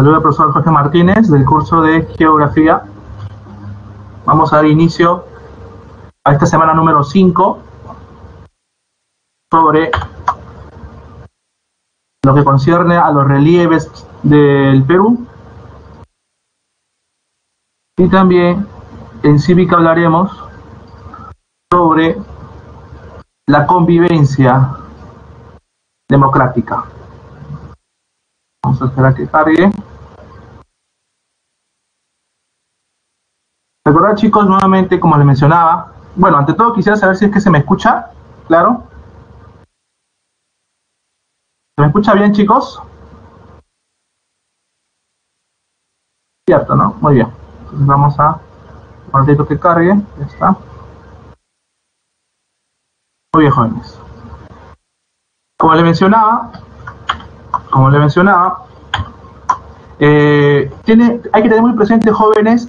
Saluda al profesor Jorge Martínez del curso de Geografía. Vamos a dar inicio a esta semana número 5 sobre lo que concierne a los relieves del Perú. Y también en Cívica hablaremos sobre la convivencia democrática. Vamos a esperar a que cargue. Recordad, chicos, nuevamente, como les mencionaba, bueno, ante todo quisiera saber si es que se me escucha, claro. ¿Se me escucha bien, chicos? Cierto, ¿no? Muy bien. Entonces vamos a maldito que cargue. Ya está. Muy bien, jóvenes. Como les mencionaba, hay que tener muy presente, jóvenes,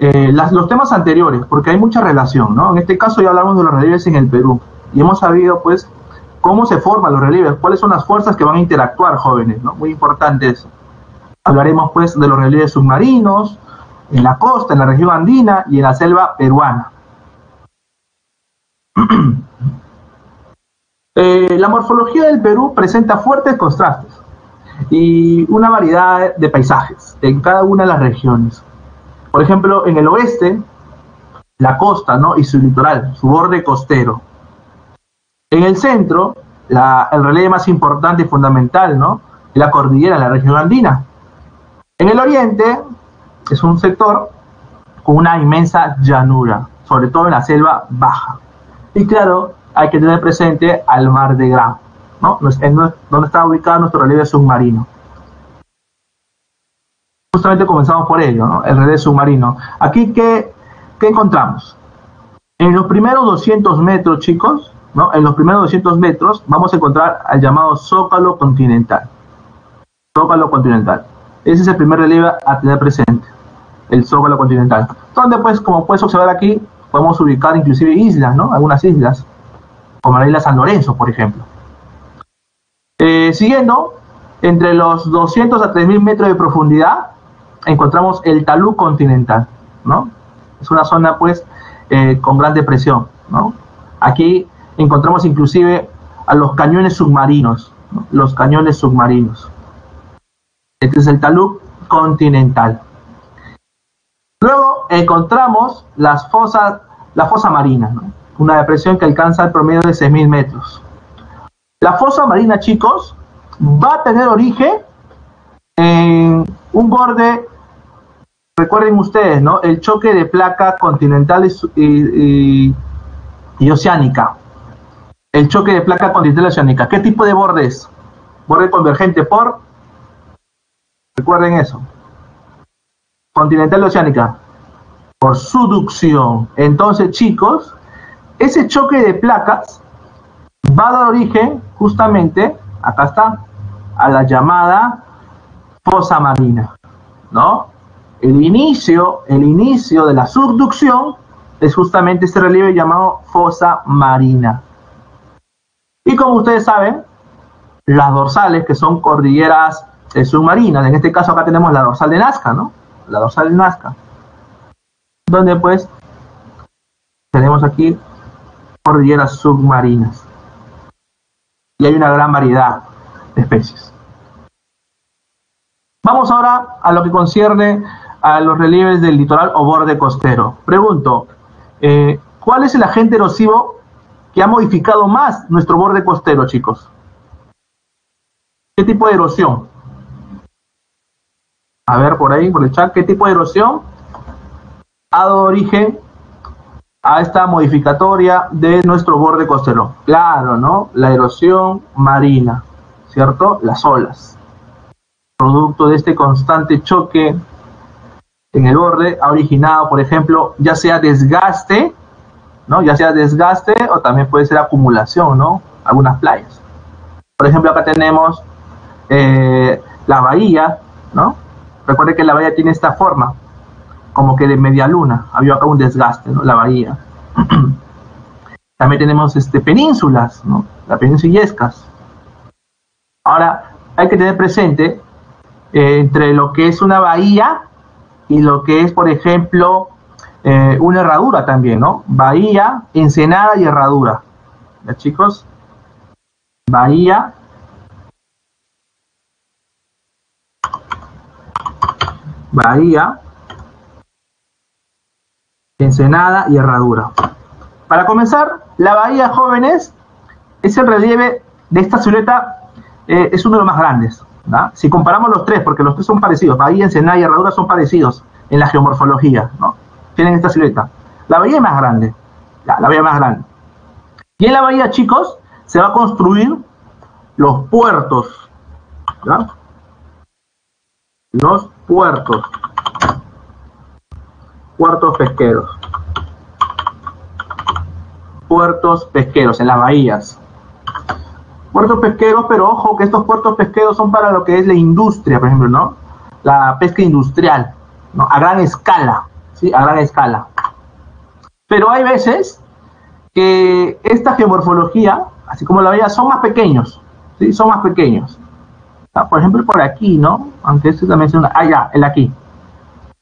los temas anteriores, porque hay mucha relación, ¿no? En este caso ya hablamos de los relieves en el Perú, y hemos sabido, pues, cómo se forman los relieves, cuáles son las fuerzas que van a interactuar, jóvenes, ¿no? Muy importante eso. Hablaremos, pues, de los relieves submarinos, en la costa, en la región andina y en la selva peruana. La morfología del Perú presenta fuertes contrastes y una variedad de paisajes en cada una de las regiones. Por ejemplo, en el oeste, la costa, ¿no?, y su litoral, su borde costero. En el centro, el relieve más importante y fundamental, ¿no?, es la cordillera, la región andina. En el oriente, es un sector con una inmensa llanura, sobre todo en la selva baja. Y claro, hay que tener presente al Mar de Grau, ¿no?, donde está ubicado nuestro relieve submarino. Justamente comenzamos por ello, ¿no?, el relieve submarino. Aquí, ¿qué encontramos? En los primeros 200 metros, chicos, ¿no?, en los primeros 200 metros vamos a encontrar al llamado Zócalo Continental. Zócalo Continental. Ese es el primer relieve a tener presente, el Zócalo Continental. Donde, pues, como puedes observar aquí, podemos ubicar inclusive islas, ¿no?, algunas islas, como la isla San Lorenzo, por ejemplo. Siguiendo, entre los 200 a 3.000 metros de profundidad, encontramos el talud continental, ¿no? Es una zona, pues, con gran depresión, ¿no? Aquí encontramos inclusive a los cañones submarinos, ¿no?, los cañones submarinos. Este es el talud continental. Luego encontramos la fosa marina, ¿no?, una depresión que alcanza el promedio de 6.000 metros. La fosa marina, chicos, va a tener origen en un borde, recuerden ustedes, ¿no?, el choque de placa continental y oceánica. El choque de placa continental y oceánica. ¿Qué tipo de borde es? Borde convergente por, recuerden eso, continental y oceánica, por subducción. Entonces, chicos, ese choque de placas va a dar origen, justamente, acá está, a la llamada fosa marina, ¿no? El inicio de la subducción es justamente este relieve llamado fosa marina. Y como ustedes saben, las dorsales, que son cordilleras submarinas, en este caso acá tenemos la dorsal de Nazca, ¿no? La dorsal de Nazca, donde, pues, tenemos aquí cordilleras submarinas. Y hay una gran variedad de especies. Vamos ahora a lo que concierne a los relieves del litoral o borde costero. Pregunto, ¿cuál es el agente erosivo que ha modificado más nuestro borde costero, chicos? ¿Qué tipo de erosión? A ver, por ahí, por el chat, ¿qué tipo de erosión ha dado origen a esta modificatoria de nuestro borde costero? Claro, ¿no?, la erosión marina, ¿cierto? Las olas, producto de este constante choque en el borde, ha originado, por ejemplo, ya sea desgaste, ¿no?, ya sea desgaste o también puede ser acumulación, ¿no?, algunas playas. Por ejemplo, acá tenemos la bahía, ¿no? Recuerden que la bahía tiene esta forma como que de media luna, había acá un desgaste, ¿no?, la bahía. También tenemos penínsulas, ¿no?, la península de Illescas. Ahora, hay que tener presente entre lo que es una bahía y lo que es, por ejemplo, una herradura también, ¿no? Bahía, ensenada y herradura. ¿Ya, chicos? Bahía. Bahía, ensenada y herradura. Para comenzar, la bahía, jóvenes, es el relieve de esta silueta, es uno de los más grandes, ¿no? Si comparamos los tres, porque los tres son parecidos, bahía, ensenada y herradura son parecidos en la geomorfología, ¿no? Tienen esta silueta. La bahía es más grande, la bahía más grande. Y en la bahía, chicos, se va a construir los puertos, ¿ya? Los puertos, puertos pesqueros en las bahías, puertos pesqueros, pero ojo que estos puertos pesqueros son para lo que es la industria, por ejemplo, ¿no? La pesca industrial, ¿no? A gran escala, ¿sí? A gran escala. Pero hay veces que esta geomorfología, así como la bahía, son más pequeños, ¿sí? Son más pequeños. Por ejemplo, por aquí, ¿no? Aunque esto también es una... Ah, ya, el aquí.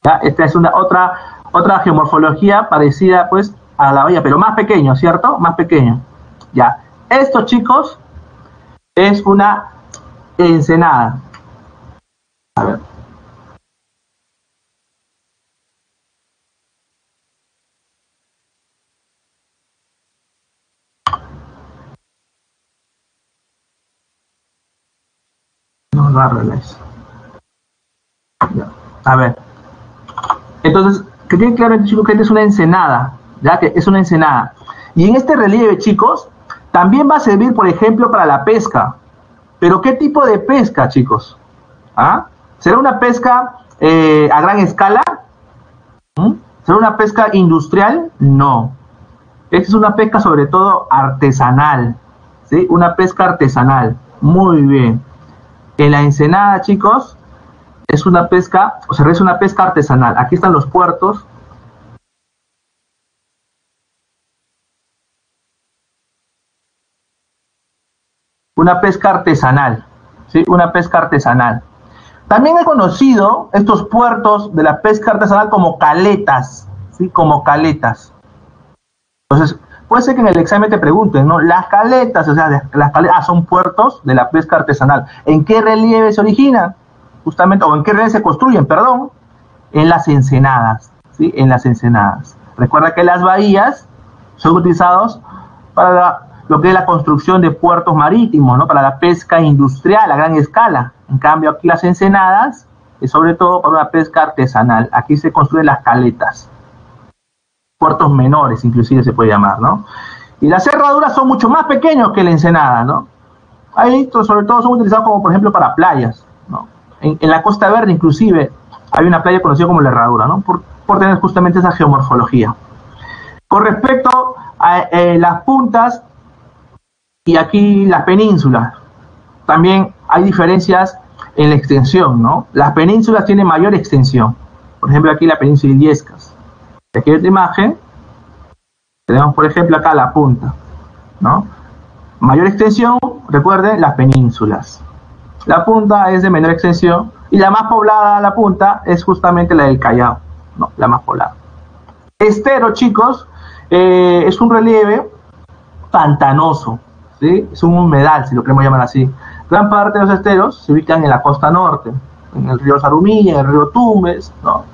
¿Ya? Esta es una otra geomorfología parecida, pues, a la bahía, pero más pequeño, ¿cierto? Más pequeño. Ya. Esto, chicos, es una ensenada. A ver. A ver, entonces, que tienen claro, chicos, que esta es una ensenada, ya que es una ensenada. Y en este relieve, chicos, también va a servir, por ejemplo, para la pesca. Pero, ¿qué tipo de pesca, chicos? ¿Ah? ¿Será una pesca a gran escala? ¿Será una pesca industrial? No. Esta es una pesca, sobre todo, artesanal, ¿sí? Una pesca artesanal. Muy bien. En la ensenada, chicos, es una pesca, o sea, es una pesca artesanal. Aquí están los puertos. Una pesca artesanal, ¿sí? Una pesca artesanal. También he conocido estos puertos de la pesca artesanal como caletas, ¿sí? Como caletas. Entonces, puede ser que en el examen te pregunten, ¿no? Las caletas, o sea, las caletas son puertos de la pesca artesanal. ¿En qué relieve se originan? Justamente, o en qué relieve se construyen, perdón, en las ensenadas, ¿sí? En las ensenadas. Recuerda que las bahías son utilizados para lo que es la construcción de puertos marítimos, ¿no? Para la pesca industrial a gran escala. En cambio, aquí las ensenadas es sobre todo para una pesca artesanal. Aquí se construyen las caletas. Puertos menores, inclusive se puede llamar, ¿no? Y las herraduras son mucho más pequeños que la ensenada, ¿no? Ahí, sobre todo, son utilizados como, por ejemplo, para playas, ¿no? En la Costa Verde, inclusive, hay una playa conocida como la herradura, ¿no? Por tener justamente esa geomorfología. Con respecto a las puntas y aquí las penínsulas, también hay diferencias en la extensión, ¿no? Las penínsulas tienen mayor extensión. Por ejemplo, aquí la península de Illescas. Aquí en esta imagen tenemos, por ejemplo, acá la punta, ¿no? Mayor extensión, recuerden, las penínsulas. La punta es de menor extensión y la más poblada, la punta, es justamente la del Callao, ¿no? La más poblada. Estero, chicos, es un relieve pantanoso, ¿sí? Es un humedal, si lo queremos llamar así. Gran parte de los esteros se ubican en la costa norte, en el río Sarumilla, en el río Tumbes, ¿no?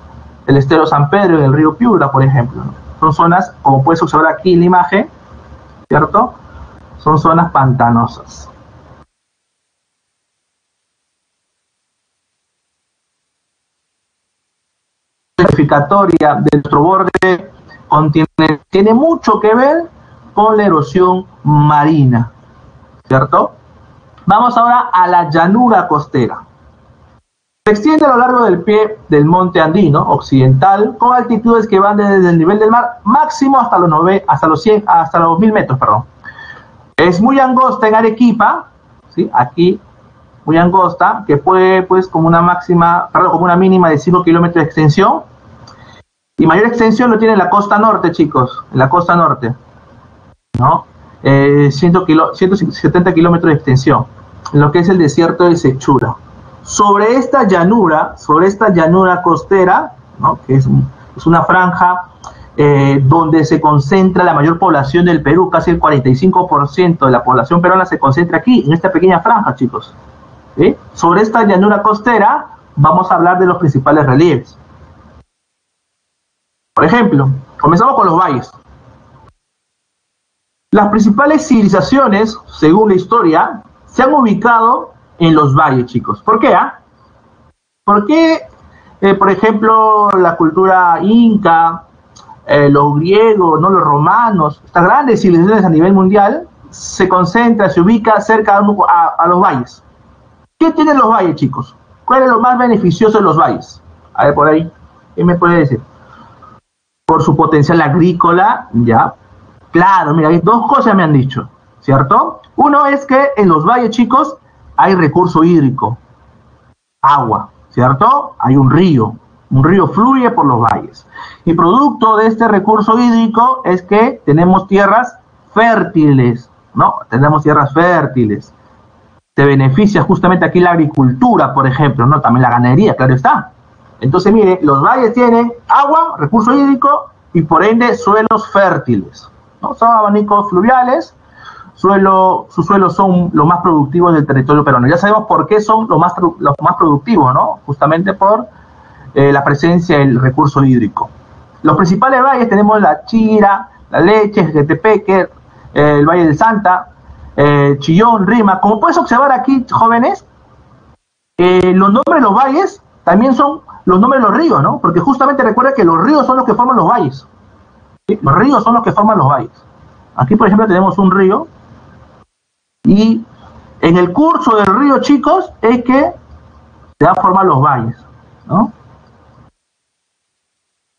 El estero San Pedro y el río Piura, por ejemplo, ¿no? Son zonas, como puedes observar aquí en la imagen, ¿cierto? Son zonas pantanosas. La clasificatoria de nuestro borde continental tiene mucho que ver con la erosión marina, ¿cierto? Vamos ahora a la llanura costera. Se extiende a lo largo del pie del monte andino occidental con altitudes que van desde el nivel del mar máximo hasta los 1000 metros, perdón. Es muy angosta en Arequipa, ¿sí? Aquí, muy angosta, que puede, pues, como una máxima, perdón, como una mínima de 5 kilómetros de extensión. Y mayor extensión lo tiene en la costa norte, chicos, en la costa norte, ¿no? 170 kilómetros de extensión, en lo que es el desierto de Sechura. sobre esta llanura costera, ¿no?, que es una franja donde se concentra la mayor población del Perú, casi el 45% de la población peruana se concentra aquí, en esta pequeña franja, chicos. ¿Sí? Sobre esta llanura costera vamos a hablar de los principales relieves. Por ejemplo, comenzamos con los valles. Las principales civilizaciones, según la historia, se han ubicado en los valles, chicos. ¿Por qué? ¿Por qué, por ejemplo, la cultura inca, los griegos, ¿no?, los romanos, estas grandes civilizaciones a nivel mundial, se concentran, se ubican cerca a los valles? ¿Qué tienen los valles, chicos? ¿Cuál es lo más beneficioso de los valles? A ver, por ahí, ¿qué me puede decir? Por su potencial agrícola, ya. Claro, mira, hay dos cosas me han dicho, ¿cierto? Uno es que en los valles, chicos, hay recurso hídrico, agua, ¿cierto? Hay un río fluye por los valles. Y producto de este recurso hídrico es que tenemos tierras fértiles, ¿no? Tenemos tierras fértiles. Se beneficia justamente aquí la agricultura, por ejemplo, ¿no? También la ganadería, claro está. Entonces, mire, los valles tienen agua, recurso hídrico y por ende suelos fértiles, ¿no? Son abanicos fluviales, sus suelos son los más productivos del territorio peruano. Ya sabemos por qué son los más productivos, ¿no? Justamente por la presencia del recurso hídrico. Los principales valles tenemos la Chira, la Leche, Getepeque, el Valle del Santa, Chillón, Rima. Como puedes observar aquí, jóvenes, los nombres de los valles también son los nombres de los ríos, ¿no? Porque justamente recuerda que los ríos son los que forman los valles. Los ríos son los que forman los valles. Aquí, por ejemplo, tenemos un río. Y en el curso del río, chicos, es que se van a formar los valles, ¿no?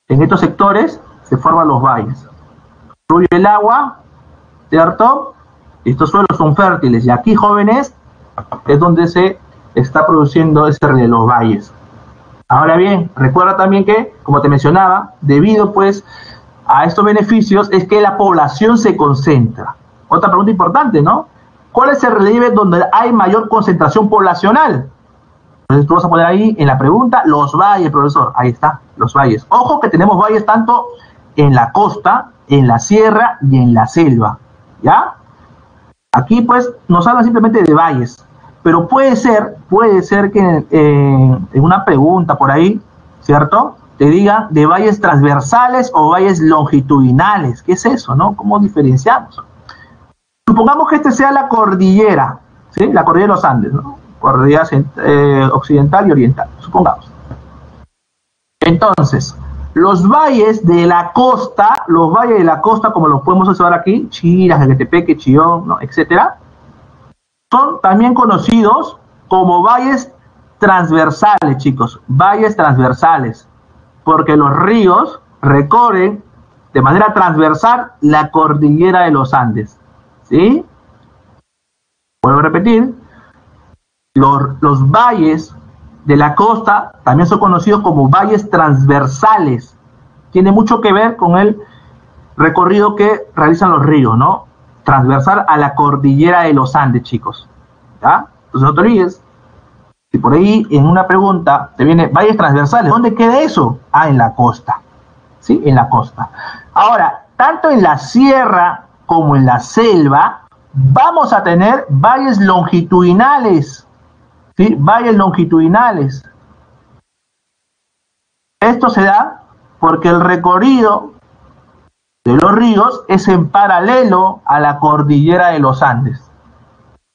En estos sectores se forman los valles. Fluye el agua, ¿cierto? Estos suelos son fértiles. Y aquí, jóvenes, es donde se está produciendo ese río de los valles. Ahora bien, recuerda también que, como te mencionaba, debido, pues, a estos beneficios es que la población se concentra. Otra pregunta importante, ¿no? ¿Cuál es el relieve donde hay mayor concentración poblacional? Entonces tú vas a poner ahí en la pregunta los valles, profesor. Ahí está, los valles. Ojo que tenemos valles tanto en la costa, en la sierra y en la selva, ¿ya? Aquí pues nos hablan simplemente de valles, pero puede ser que en una pregunta por ahí, ¿cierto?, te digan de valles transversales o valles longitudinales. ¿Qué es eso, no? ¿Cómo diferenciamos? Supongamos que este sea la cordillera, ¿sí? La cordillera de los Andes, ¿no? Cordillera occidental y oriental, supongamos. Entonces, los valles de la costa, como los podemos observar aquí, Chira, Getepeque, Chillón, ¿no?, etcétera, son también conocidos como valles transversales, chicos, valles transversales, porque los ríos recorren de manera transversal la cordillera de los Andes, ¿sí? Vuelvo a repetir, los valles de la costa también son conocidos como valles transversales. Tiene mucho que ver con el recorrido que realizan los ríos, ¿no? Transversal a la cordillera de los Andes, chicos, ¿ya? Entonces no te olvides. Y por ahí en una pregunta te viene valles transversales. ¿Dónde queda eso? Ah, en la costa. ¿Sí? En la costa. Ahora, tanto en la sierra como en la selva vamos a tener valles longitudinales. ¿Sí? Valles longitudinales. Esto se da porque el recorrido de los ríos es en paralelo a la cordillera de los Andes.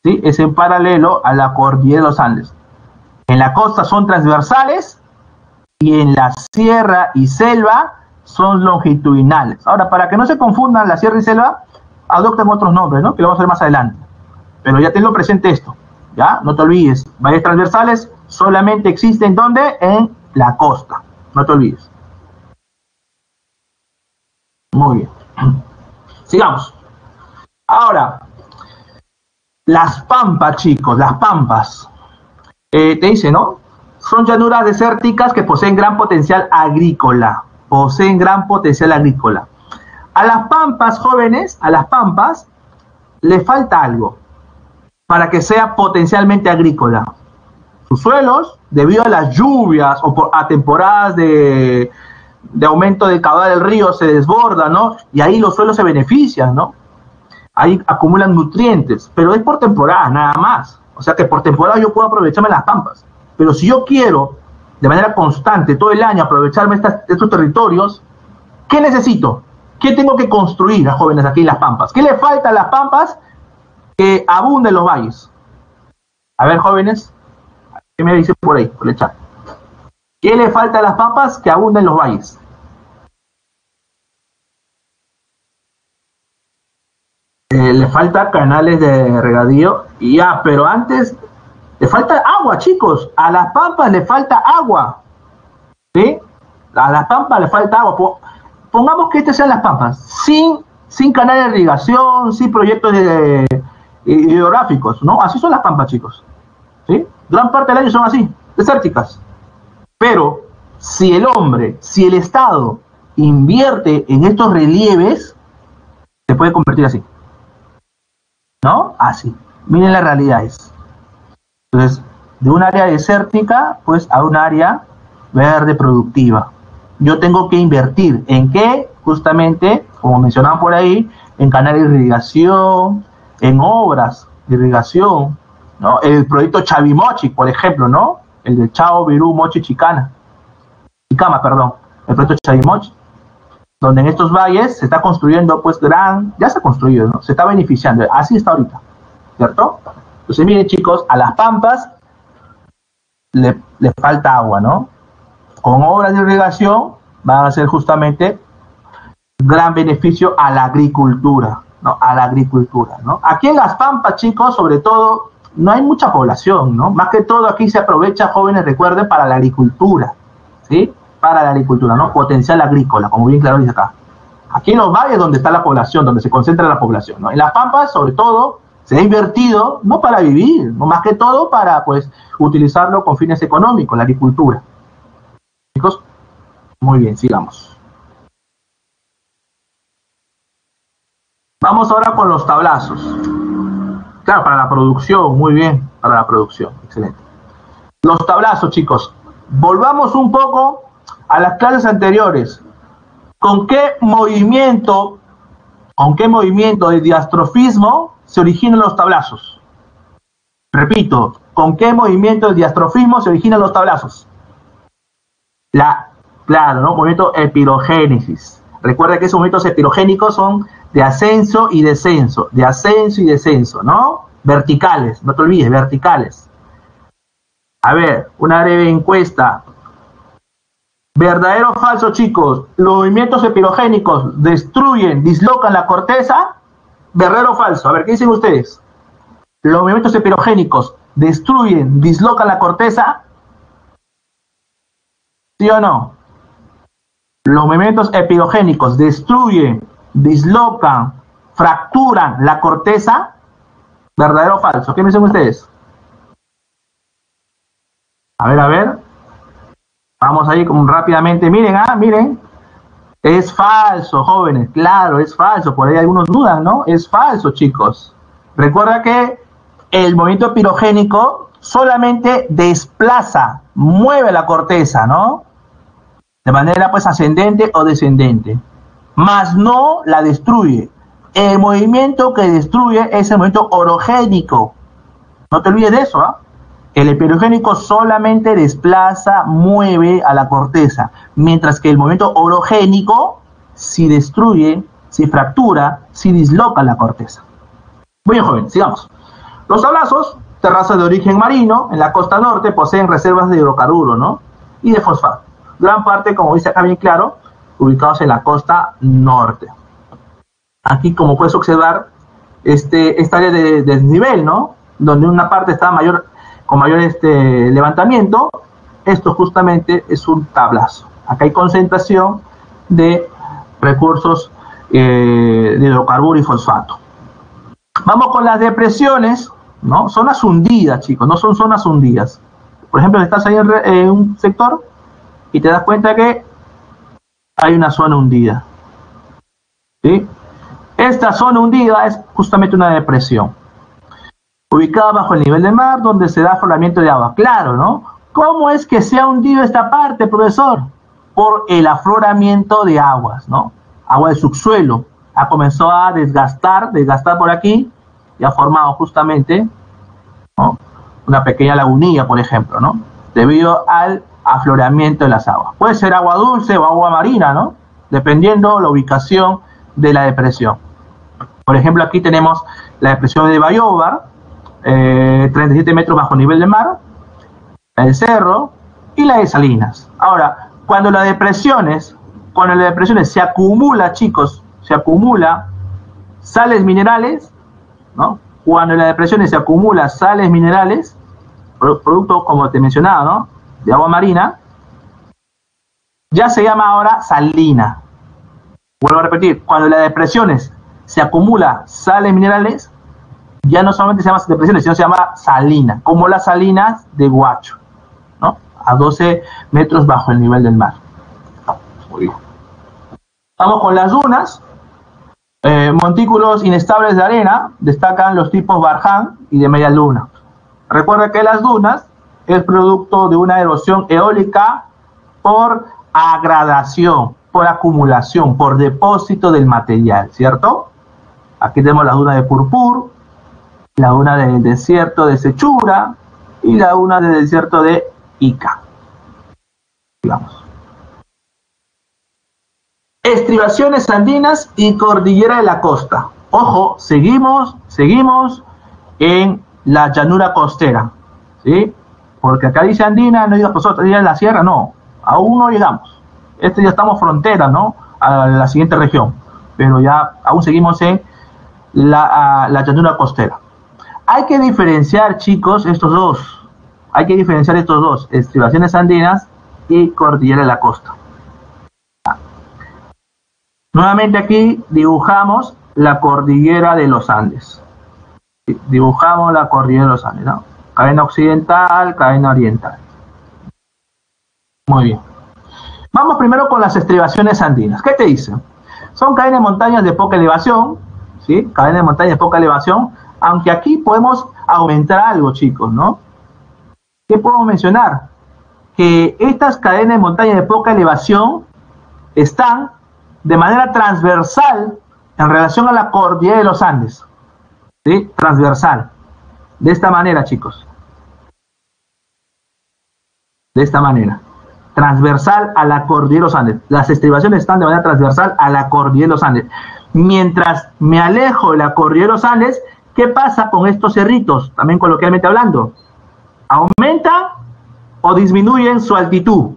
¿Sí? Es en paralelo a la cordillera de los Andes. En la costa son transversales y en la sierra y selva son longitudinales. Ahora, para que no se confundan la sierra y selva, adopten otros nombres, ¿no?, que lo vamos a ver más adelante. Pero ya tenlo presente esto, ¿ya? No te olvides, valles transversales solamente existen ¿dónde? En la costa, no te olvides. Muy bien. Sigamos. Ahora, las pampas, chicos, las pampas. Te dice, ¿no? Son llanuras desérticas que poseen gran potencial agrícola. A las pampas, jóvenes, le falta algo para que sea potencialmente agrícola. Sus suelos, debido a las lluvias o a temporadas de aumento de caudal del río, se desborda, ¿no? Y ahí los suelos se benefician, ¿no? Ahí acumulan nutrientes, pero es por temporada, nada más. O sea que por temporada yo puedo aprovecharme las pampas. Pero si yo quiero, de manera constante, todo el año, aprovecharme estos territorios, ¿qué necesito? ¿Qué tengo que construir, a jóvenes, aquí en las pampas? ¿Qué le falta a las pampas que abunden los valles? A ver, jóvenes, ¿qué me dicen por ahí, por el chat? ¿Qué le falta a las pampas que abunden los valles? Le falta canales de regadío, y ya, pero antes, le falta agua, chicos. A las pampas le falta agua, ¿sí? A las pampas le falta agua. Pongamos que estas sean las pampas, sin canales de irrigación, sin proyectos hidrográficos, ¿no? Así son las pampas, chicos, ¿sí? Gran parte del año son así, desérticas. Pero si el hombre, si el Estado invierte en estos relieves, se puede convertir así, ¿no? Así. Miren las realidades. Entonces, de un área desértica, pues, a un área verde productiva. Yo tengo que invertir en qué, justamente, como mencionaban por ahí, en canales de irrigación, en obras de irrigación, ¿no? El proyecto Chavimochi, por ejemplo, ¿no? El de Chao, Virú, Mochi, Chicama, perdón, el proyecto Chavimochi, donde en estos valles se está construyendo, pues, ya se ha construido, ¿no? Se está beneficiando, así está ahorita, ¿cierto? Entonces, miren, chicos, a las pampas le falta agua, ¿no? Con obras de irrigación van a ser justamente gran beneficio a la agricultura, ¿no? A la agricultura, ¿no? Aquí en las pampas, chicos, sobre todo, no hay mucha población, ¿no? Más que todo aquí se aprovecha, jóvenes, recuerden, para la agricultura, ¿sí? Para la agricultura, ¿no? Potencial agrícola, como bien claro dice acá. Aquí en los valles donde está la población, donde se concentra la población, ¿no? En las pampas, sobre todo, se ha invertido, no para vivir, no, más que todo para, pues, utilizarlo con fines económicos, la agricultura. Chicos, muy bien, sigamos. Vamos ahora con los tablazos. Claro, para la producción, muy bien, para la producción, excelente. Los tablazos, chicos. Volvamos un poco a las clases anteriores. ¿Con qué movimiento de diastrofismo se originan los tablazos? Repito, ¿con qué movimiento de diastrofismo se originan los tablazos? Claro, ¿no? Movimiento epirogénesis. Recuerda que esos movimientos epirogénicos son de ascenso y descenso, ¿no? Verticales, no te olvides, verticales. A ver, una breve encuesta. ¿Verdadero o falso, chicos? ¿Los movimientos epirogénicos destruyen, dislocan la corteza? ¿Verdadero o falso? A ver, ¿qué dicen ustedes? ¿Los movimientos epirogénicos destruyen, dislocan la corteza? ¿Sí o no? Los movimientos epirogénicos destruyen, dislocan, fracturan la corteza. ¿Verdadero o falso? ¿Qué me dicen ustedes? A ver. Vamos ahí como rápidamente. Miren, miren. Es falso, jóvenes. Claro, es falso. Por ahí algunos dudan, ¿no? Es falso, chicos. Recuerda que el movimiento epirogénico solamente desplaza, mueve la corteza, ¿no? De manera, pues, ascendente o descendente, mas no la destruye. El movimiento que destruye es el movimiento orogénico. No te olvides de eso, ¿eh? El epirogénico solamente desplaza, mueve a la corteza, mientras que el movimiento orogénico sí destruye, sí fractura, sí disloca la corteza. Muy bien, jóvenes, sigamos. Los tablazos, terrazas de origen marino, en la costa norte poseen reservas de hidrocarburos, ¿no? Y de fosfato. Gran parte, como dice acá bien claro, ubicados en la costa norte. Aquí, como puedes observar, esta área de desnivel, ¿no? Donde una parte está con mayor levantamiento, esto justamente es un tablazo. Acá hay concentración de recursos de hidrocarburos y fosfato. Vamos con las depresiones, ¿no? Zonas hundidas, chicos, no son zonas hundidas. Por ejemplo, estás ahí en un sector y te das cuenta que hay una zona hundida, ¿sí? Esta zona hundida es justamente una depresión. ubicada bajo el nivel del mar, donde se da afloramiento de agua. Claro, ¿no? ¿Cómo es que se ha hundido esta parte, profesor? Por el afloramiento de aguas, ¿no? Agua del subsuelo. Ha comenzado a desgastar por aquí, y ha formado justamente, ¿no?, una pequeña lagunilla, por ejemplo, ¿no?, debido al afloramiento de las aguas. Puede ser agua dulce o agua marina, ¿no?, dependiendo la ubicación de la depresión. Por ejemplo, aquí tenemos la depresión de Bayóvar, 37 metros bajo nivel del mar, la del Cerro y la de Salinas. Ahora, cuando las depresiones se acumula, chicos, se acumula sales minerales, ¿no? Cuando en las depresiones se acumula sales minerales, productos como te mencionaba, ¿no?, de agua marina, ya se llama ahora salina. Vuelvo a repetir, cuando en las depresiones se acumula sales minerales, ya no solamente se llama depresiones, sino se llama salina, como las salinas de Huacho, ¿no?, a 12 metros bajo el nivel del mar. Muy bien. Vamos con las dunas. Montículos inestables de arena, destacan los tipos Barján y de media luna. Recuerda que las dunas es producto de una erosión eólica por agradación, por acumulación, por depósito del material, ¿cierto? Aquí tenemos la duna de Purpur, la duna del desierto de Sechura y la duna del desierto de Ica. Digamos. Estribaciones andinas y cordillera de la costa. Ojo, seguimos en la llanura costera, ¿sí? Porque acá dice andina, no digas vosotros, digas la sierra, no, aún no llegamos. Este ya estamos frontera, ¿no?, a la siguiente región, pero ya aún seguimos en la llanura costera. Hay que diferenciar, chicos, estos dos, estribaciones andinas y cordillera de la costa. Nuevamente aquí dibujamos la cordillera de los Andes. Dibujamos la cordillera de los Andes, ¿no? Cadena occidental, cadena oriental. Muy bien. Vamos primero con las estribaciones andinas. ¿Qué te dicen? Son cadenas de montañas de poca elevación, ¿sí? Cadena de montañas de poca elevación, aunque aquí podemos aumentar algo, chicos, ¿no? ¿Qué podemos mencionar? Que estas cadenas de montañas de poca elevación están de manera transversal en relación a la cordillera de los Andes, ¿sí? Transversal. De esta manera, chicos. De esta manera. Transversal a la cordillera de los Andes. Las estribaciones están de manera transversal a la cordillera de los Andes. Mientras me alejo de la cordillera de los Andes, ¿qué pasa con estos cerritos? También coloquialmente hablando. ¿Aumenta o disminuyen su altitud?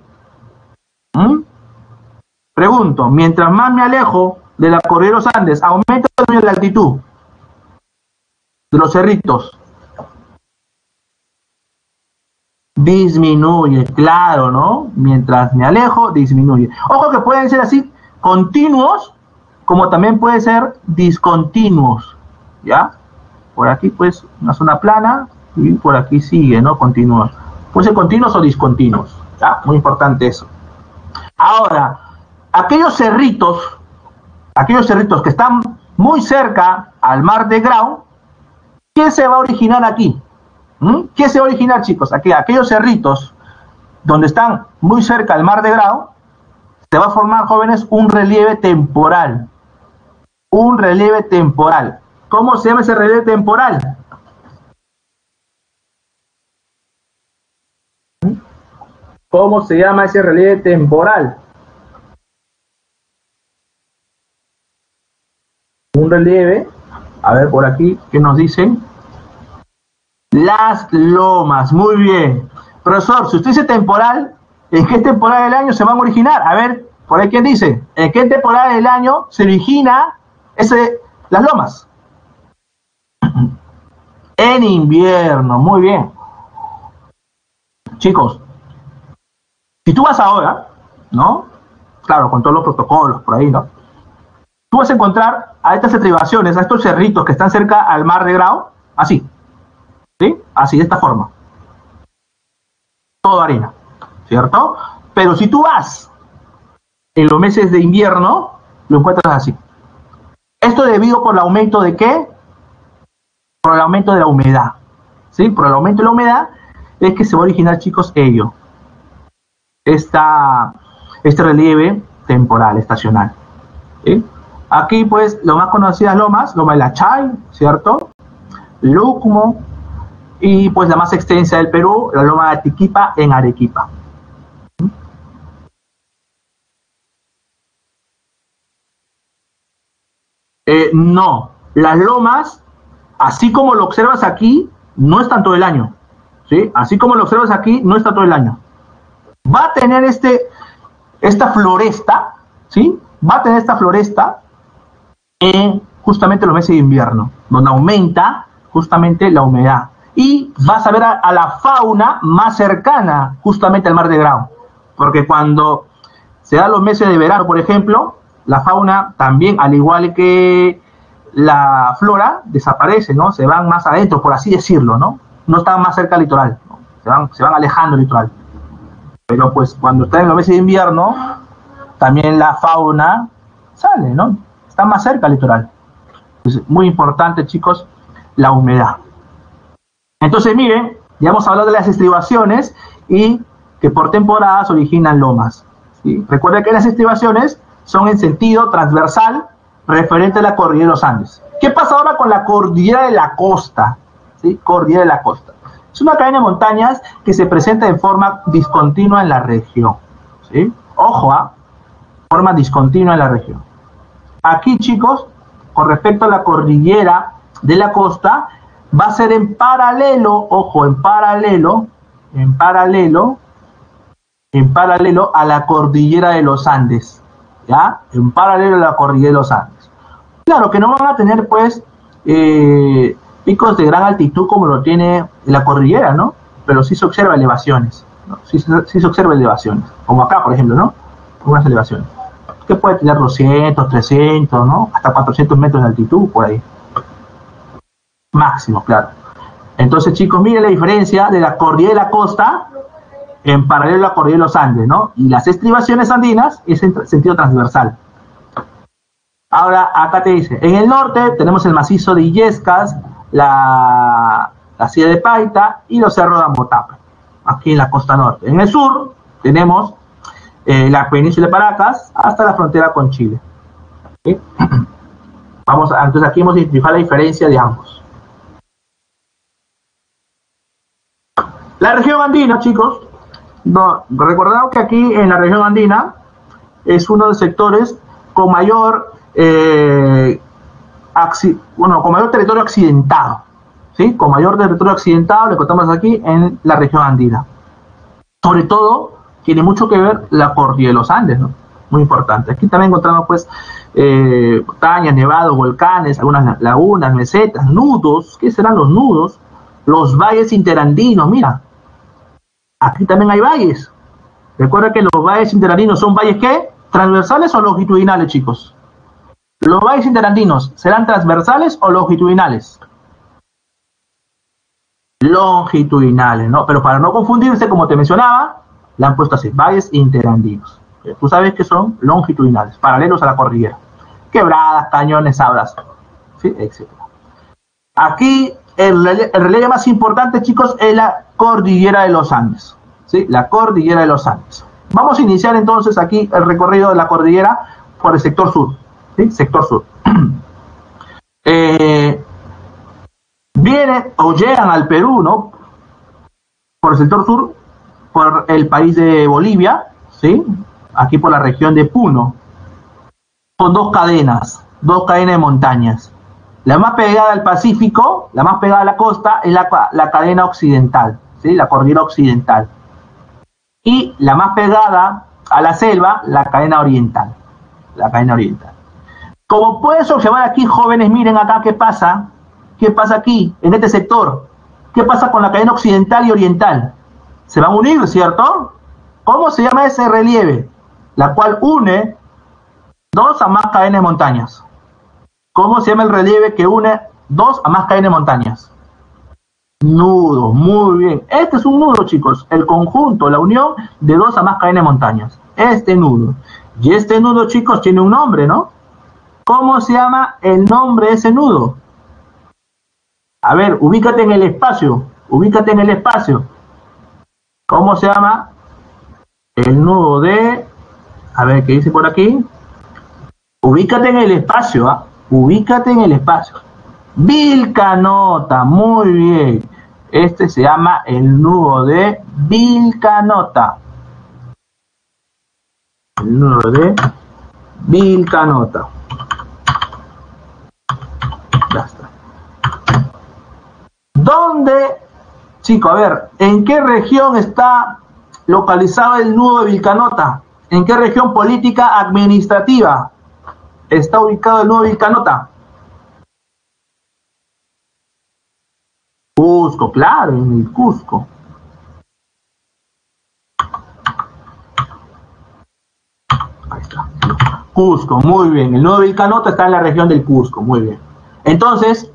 Pregunto, mientras más me alejo de la cordillera de los Andes, ¿aumenta o disminuye la altitud de los cerritos? Disminuye, claro, ¿no? Mientras me alejo, disminuye. Ojo que pueden ser así, continuos, como también pueden ser discontinuos, ¿ya? Por aquí, pues, una zona plana, y por aquí sigue, ¿no? Continuos. Pueden ser continuos o discontinuos, ¿ya? Muy importante eso. Ahora, aquellos cerritos que están muy cerca al mar de Grau, ¿qué se va a originar aquí? ¿Qué se va a originar, chicos? Aquí, aquellos cerritos donde están muy cerca al mar de Grau, se va a formar, jóvenes, un relieve temporal. Un relieve temporal. ¿Cómo se llama ese relieve temporal? ¿Cómo se llama ese relieve temporal? Un relieve, a ver por aquí, ¿qué nos dicen? Las lomas, muy bien. Profesor, si usted dice temporal, ¿en qué temporada del año se van a originar? A ver, por ahí quién dice, ¿en qué temporada del año se origina las lomas? En invierno, muy bien. Chicos, si tú vas ahora, ¿no? Claro, con todos los protocolos por ahí, ¿no? Tú vas a encontrar a estas estribaciones, a estos cerritos que están cerca al mar de Grau, así, ¿sí? Así, de esta forma. Todo arena, ¿cierto? Pero si tú vas en los meses de invierno, lo encuentras así. Esto debido por el aumento de ¿qué? Por el aumento de la humedad. ¿sí? Por el aumento de la humedad es que se va a originar, chicos, ello. Este relieve temporal, estacional, ¿sí? Aquí, pues, lo más conocidas lomas, Loma de la Chay, ¿cierto? Lucmo, y pues la más extensa del Perú, la Loma de Atiquipa en Arequipa. No, las lomas, así como lo observas aquí, no están todo el año, ¿sí? Así como lo observas aquí, no está todo el año. Va a tener esta floresta, ¿sí? Va a tener esta floresta en justamente los meses de invierno, donde aumenta justamente la humedad. Y vas a ver a la fauna más cercana justamente al Mar de Grau, porque cuando se dan los meses de verano, por ejemplo, la fauna también, al igual que la flora, desaparece, ¿no? Se van más adentro, por así decirlo, ¿no? No están más cerca al litoral, ¿no? Se van alejando del litoral. Pero pues cuando están en los meses de invierno, también la fauna sale, ¿no? Está más cerca al litoral. Es muy importante, chicos, la humedad. Entonces, miren, ya hemos hablado de las estribaciones y que por temporadas originan lomas, ¿sí? Recuerda que las estribaciones son en sentido transversal referente a la cordillera de los Andes. ¿Qué pasa ahora con la cordillera de la costa? ¿Sí? Cordillera de la costa. Es una cadena de montañas que se presenta en forma discontinua en la región, ¿sí? Ojo, ¿ah? Forma discontinua en la región. Aquí, chicos, con respecto a la cordillera de la costa, va a ser en paralelo, ojo, en paralelo a la cordillera de los Andes. ¿Ya? En paralelo a la cordillera de los Andes. Claro que no van a tener, pues, picos de gran altitud como lo tiene la cordillera, ¿no? Pero sí se observa elevaciones, ¿no? Sí se observa elevaciones, como acá, por ejemplo, ¿no? Algunas elevaciones que puede tener 200, 300, ¿no? Hasta 400 metros de altitud, por ahí. Máximo, claro. Entonces, chicos, miren la diferencia de la cordillera de la costa en paralelo a la cordillera de los Andes, ¿no? Y las estribaciones andinas es en sentido transversal. Ahora, acá te dice, en el norte tenemos el macizo de Illescas, la Sierra de Paita y los cerros de Ambotapa, aquí en la costa norte. En el sur tenemos la península de Paracas hasta la frontera con Chile, ¿sí? Entonces aquí hemos identificado la diferencia de ambos. La región andina, chicos. No, recordad que aquí en la región andina es uno de los sectores con mayor territorio accidentado, ¿sí? Con mayor territorio accidentado lo encontramos aquí en la región andina. Sobre todo tiene mucho que ver la cordillera de los Andes, ¿no? Muy importante. Aquí también encontramos, pues, montañas, nevados, volcanes, algunas lagunas, mesetas, nudos. ¿Qué serán los nudos? Los valles interandinos, mira. Aquí también hay valles. Recuerda que los valles interandinos son valles, ¿qué? ¿Transversales o longitudinales, chicos? Los valles interandinos, ¿serán transversales o longitudinales? Longitudinales, ¿no? Pero para no confundirse, como te mencionaba, le han puesto así, valles interandinos. Tú sabes que son longitudinales, paralelos a la cordillera. Quebradas, cañones, sabras, ¿sí? Etc. Aquí, el relieve más importante, chicos, es la cordillera de los Andes, ¿sí? La cordillera de los Andes. Vamos a iniciar entonces aquí el recorrido de la cordillera por el sector sur, ¿sí? Sector sur. Vienen o llegan al Perú, ¿no? Por el sector sur, por el país de Bolivia, ¿sí? Aquí por la región de Puno, con dos cadenas de montañas. La más pegada al Pacífico, la más pegada a la costa, es la cadena occidental, ¿sí? La cordillera occidental. Y la más pegada a la selva, la cadena oriental. La cadena oriental. Como puedes observar aquí, jóvenes, miren acá qué pasa. ¿Qué pasa aquí, en este sector? ¿Qué pasa con la cadena occidental y oriental? Se van a unir, ¿cierto? ¿Cómo se llama ese relieve? La cual une dos a más cadenas de montañas. ¿Cómo se llama el relieve que une dos a más cadenas de montañas? Nudo, muy bien. Este es un nudo, chicos. El conjunto, la unión de dos a más cadenas de montañas. Este nudo. Y este nudo, chicos, tiene un nombre, ¿no? ¿Cómo se llama el nombre de ese nudo? A ver, ubícate en el espacio. ubícate en el espacio. ¿Cómo se llama? El nudo de... A ver, ¿qué dice por aquí? Ubícate en el espacio, ¿ah? Ubícate en el espacio. Vilcanota, muy bien. Este se llama el nudo de Vilcanota. El nudo de Vilcanota. Ya está. ¿Dónde, chico? A ver, ¿en qué región está localizado el nudo de Vilcanota? ¿En qué región política administrativa está ubicado el nudo de Vilcanota? Cusco, claro, en el Cusco. Ahí está. Cusco, muy bien. El nudo de Vilcanota está en la región del Cusco, muy bien. Entonces,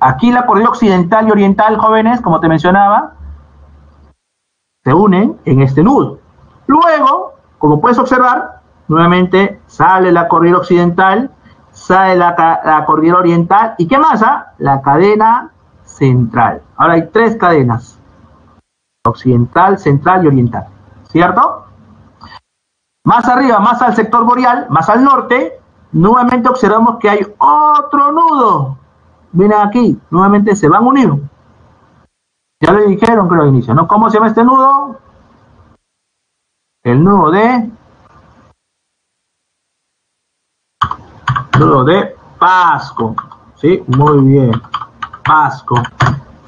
aquí la cordillera occidental y oriental, jóvenes, como te mencionaba, se unen en este nudo. Luego, como puedes observar, nuevamente sale la cordillera occidental, sale la cordillera oriental, ¿y qué más? La cadena central. Ahora hay tres cadenas: occidental, central y oriental, ¿cierto? Más arriba, más al sector boreal, más al norte, nuevamente observamos que hay otro nudo. Miren aquí, nuevamente se van a unir. Ya le dijeron, creo, al inicio, ¿no? ¿Cómo se llama este nudo? El nudo de... Nudo de Pasco. ¿Sí? Muy bien. Pasco.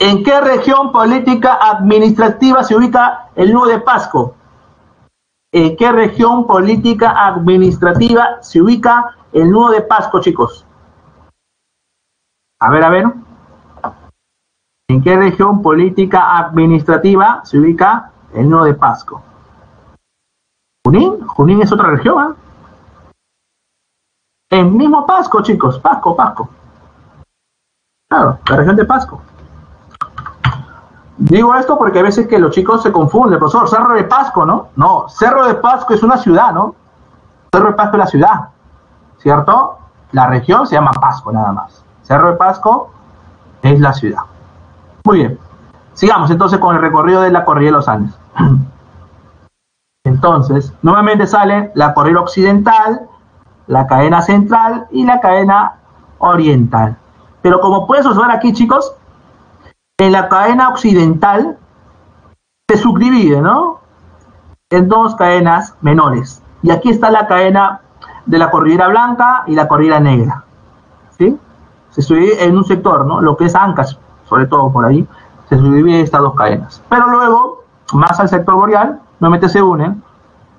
¿En qué región política administrativa se ubica el nudo de Pasco? ¿En qué región política administrativa se ubica el nudo de Pasco, chicos? A ver, a ver. ¿En qué región política administrativa se ubica el nudo de Pasco? Junín. Junín es otra región, ¿eh? El mismo Pasco, chicos. Pasco, Pasco. Claro, la región de Pasco. Digo esto porque a veces que los chicos se confunden. Profesor, Cerro de Pasco, ¿no? No, Cerro de Pasco es una ciudad, ¿no? Cerro de Pasco es la ciudad, ¿cierto? La región se llama Pasco, nada más. Cerro de Pasco es la ciudad. Muy bien. Sigamos entonces con el recorrido de la cordillera de los Andes. Entonces, nuevamente sale la cordillera occidental, la cadena central y la cadena oriental. Pero como puedes observar aquí, chicos, en la cadena occidental se subdivide, ¿no?, en dos cadenas menores. Y aquí está la cadena de la cordillera blanca y la cordillera negra, ¿sí? Se subdivide en un sector, ¿no?, lo que es Ancash, sobre todo por ahí, se subdivide estas dos cadenas. Pero luego, más al sector boreal, nuevamente se unen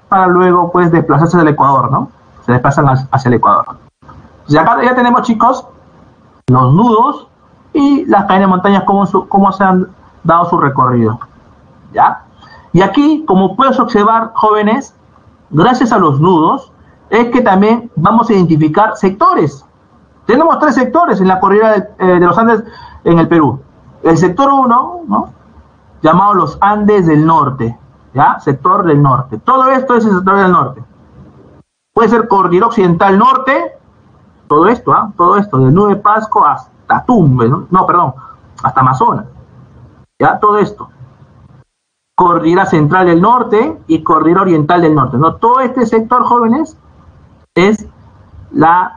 para luego, pues, desplazarse del Ecuador, ¿no? Se desplazan hacia el Ecuador. Y acá ya tenemos, chicos, los nudos y las cadenas de montañas, cómo se han dado su recorrido, ¿ya? Y aquí, como puedes observar, jóvenes, gracias a los nudos, es que también vamos a identificar sectores. Tenemos tres sectores en la cordillera de los Andes en el Perú. El sector 1, ¿no?, llamado los Andes del Norte, ¿ya? Sector del Norte. Todo esto es el sector del Norte. Puede ser cordillera occidental norte. Todo esto, ¿ah? Todo esto, del nudo de Pasco hasta Tumbes, ¿no? No, perdón, hasta Amazonas. Ya, todo esto. Cordillera central del norte y cordillera oriental del norte, ¿no? Todo este sector, jóvenes, es la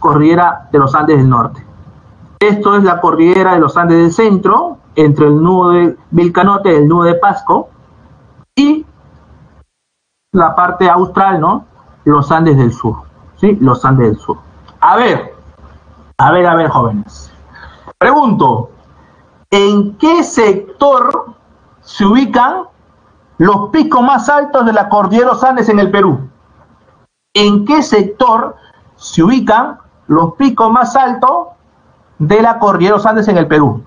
cordillera de los Andes del norte. Esto es la cordillera de los Andes del centro, entre el nudo de Vilcanota y el nudo de Pasco. Y la parte austral, ¿no? Los Andes del sur. ¿Sí? Los Andes del sur. A ver, jóvenes. Pregunto, ¿en qué sector se ubican los picos más altos de la cordillera de los Andes en el Perú? ¿En qué sector se ubican los picos más altos de la cordillera de los Andes en el Perú?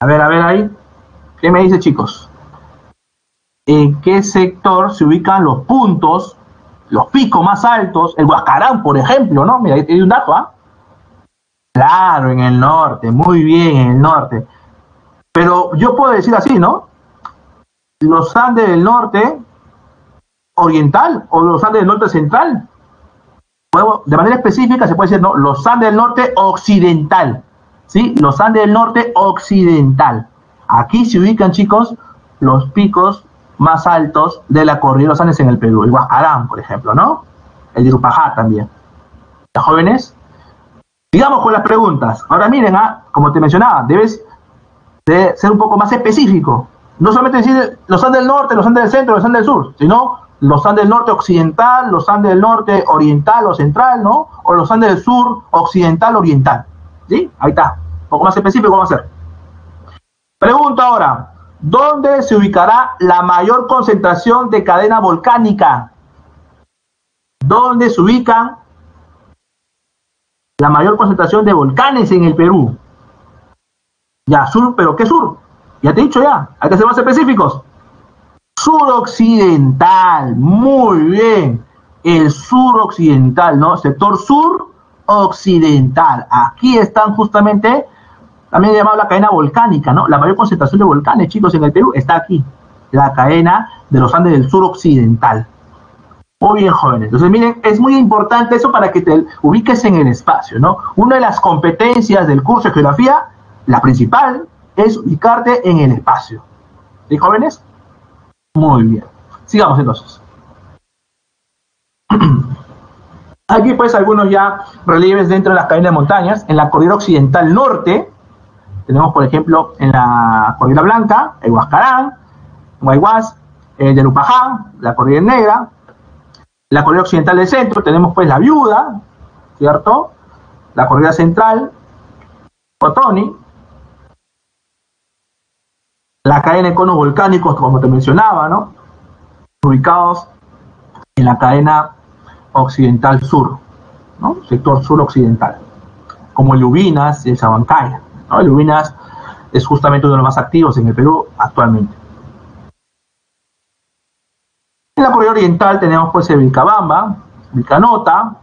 A ver, ahí. ¿Qué me dice, chicos? ¿En qué sector se ubican los puntos, los picos más altos? El Huascarán, por ejemplo, ¿no? Mira, ahí hay un dato, ¿ah? Claro, en el norte, muy bien, en el norte. Pero yo puedo decir así, ¿no? Los Andes del norte oriental o los Andes del norte central. Luego, de manera específica se puede decir, ¿no?, los Andes del Norte Occidental, ¿sí? Los Andes del Norte Occidental. Aquí se ubican, chicos, los picos más altos de la cordillera de los Andes en el Perú. El Huascarán, por ejemplo, ¿no? El Dirupajá también. ¿Ya, jóvenes? Sigamos con las preguntas. Ahora miren, como te mencionaba, debes de ser un poco más específico. No solamente decir los Andes del Norte, los Andes del Centro, los Andes del Sur, sino los Andes del Norte Occidental, los Andes del Norte Oriental o Central, ¿no? O los Andes del Sur Occidental Oriental, ¿sí? Ahí está, un poco más específico vamos a hacer. Pregunta ahora, ¿dónde se ubicará la mayor concentración de cadena volcánica? ¿Dónde se ubican la mayor concentración de volcanes en el Perú? Ya, sur, pero ¿qué sur? Ya te he dicho ya, hay que ser más específicos. Suroccidental, muy bien. El suroccidental, ¿no? Sector suroccidental. Aquí están justamente, también llamado la cadena volcánica, ¿no? La mayor concentración de volcanes, chicos, en el Perú está aquí. La cadena de los Andes del suroccidental. Muy bien, jóvenes. Entonces, miren, es muy importante eso para que te ubiques en el espacio, ¿no? Una de las competencias del curso de geografía, la principal, es ubicarte en el espacio. ¿Sí, jóvenes? Muy bien. Sigamos entonces. Aquí pues algunos ya relieves dentro de las cadenas de montañas. En la cordillera occidental norte, tenemos por ejemplo en la cordillera blanca, el Huascarán, Guayguas, el Yerupajá, la cordillera negra. La cordillera occidental del centro tenemos pues la Viuda, ¿cierto? La cordillera central, Cotoni. La cadena de conos volcánicos, como te mencionaba, ¿no? Ubicados en la cadena occidental sur, ¿no? Sector sur occidental, como el Ubinas y el Sabancaya, ¿no? El Ubinas es justamente uno de los más activos en el Perú actualmente. En la cordillera oriental tenemos pues el Vilcabamba, Vilcanota,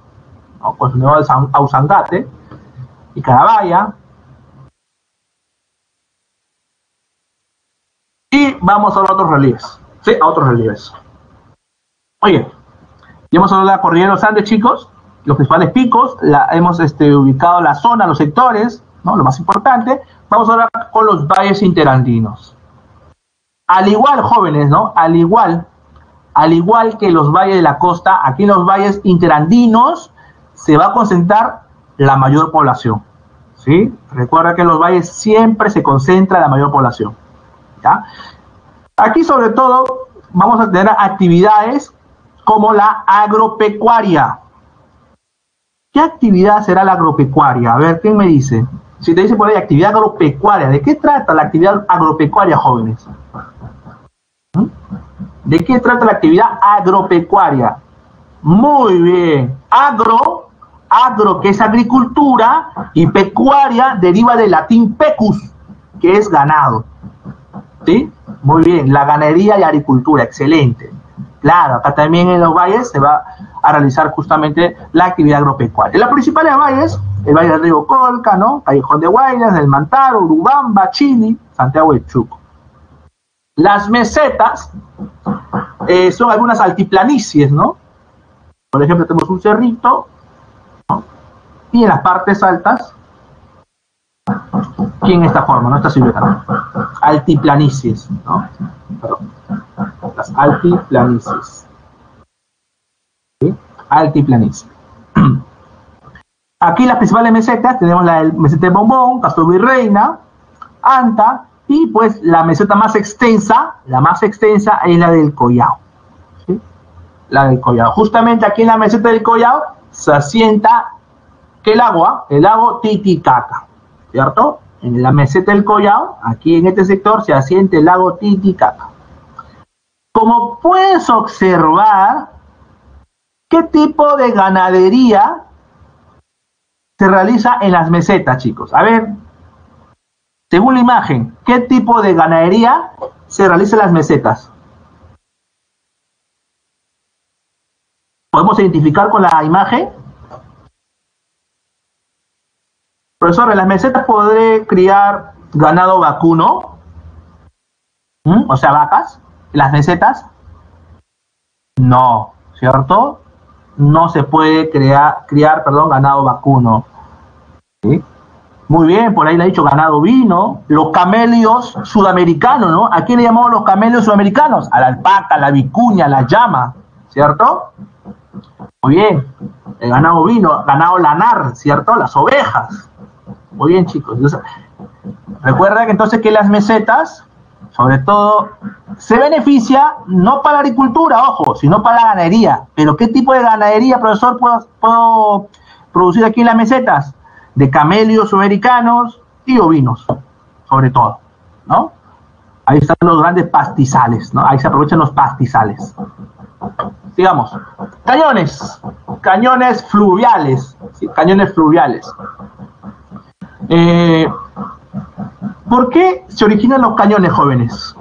¿no? Pues el Ausangate, y Carabaya. Y vamos a otros relieves, ¿sí? A otros relieves. Oye, ya hemos hablado de la cordillera de los Andes, chicos, los principales picos, hemos ubicado la zona, los sectores, ¿no? Lo más importante. Vamos ahora con los valles interandinos. Al igual, jóvenes, ¿no? Al igual que los valles de la costa, aquí en los valles interandinos se va a concentrar la mayor población, ¿sí? Recuerda que en los valles siempre se concentra la mayor población. ¿Ya? Aquí sobre todo vamos a tener actividades como la agropecuaria. ¿Qué actividad será la agropecuaria? A ver, ¿quién me dice? Si te dice por ahí actividad agropecuaria, ¿de qué trata la actividad agropecuaria, jóvenes? ¿De qué trata la actividad agropecuaria? Muy bien. Agro que es agricultura, y pecuaria deriva del latín pecus, que es ganado. ¿Sí? Muy bien, la ganadería y agricultura, excelente. Claro, acá también en los valles se va a realizar justamente la actividad agropecuaria. En los principales valles, el valle del río Colca, ¿no? Callejón de Huaylas, del Mantaro, Urubamba, Chini, Santiago de Chuco. Las mesetas son algunas altiplanicies, ¿no? Por ejemplo, tenemos un cerrito, ¿no? Y en las partes altas, aquí en esta forma, ¿no? Esta silueta, ¿no? Altiplanicies, ¿no? Perdón. Las altiplanicies. ¿Sí? Altiplanicies. Aquí las principales mesetas, tenemos la meseta de Bombón, Castor y Reina, Anta, y pues la meseta más extensa, es la del Collao. ¿Sí? La del Collao. Justamente aquí en la meseta del Collao se asienta el lago Titicaca. ¿Cierto? En la meseta del Collao, aquí en este sector, se asienta el lago Titicaca. Como puedes observar, ¿qué tipo de ganadería se realiza en las mesetas, chicos? A ver, según la imagen, ¿qué tipo de ganadería se realiza en las mesetas? ¿Podemos identificar con la imagen? Profesor, ¿en las mesetas podré criar ganado vacuno? O sea, vacas. ¿En las mesetas? No, ¿cierto? no se puede criar ganado vacuno. ¿Sí? Muy bien, por ahí le ha dicho ganado vino, los camelios sudamericanos, ¿no? ¿A quién le llamamos los camelios sudamericanos? A la alpaca, a la vicuña, a la llama, ¿cierto? Muy bien, el ganado vino, ganado lanar, ¿cierto? Las ovejas. Muy bien, chicos. Entonces, recuerda que entonces que las mesetas, sobre todo, se beneficia no para la agricultura, ojo, sino para la ganadería. Pero ¿qué tipo de ganadería, profesor, puedo producir aquí en las mesetas? De camelios sudamericanos y ovinos, sobre todo, ¿no? Ahí están los grandes pastizales, ¿no? Ahí se aprovechan los pastizales. Sigamos. Cañones. Cañones fluviales. ¿Sí? Cañones fluviales. ¿Por qué se originan los cañones, jóvenes?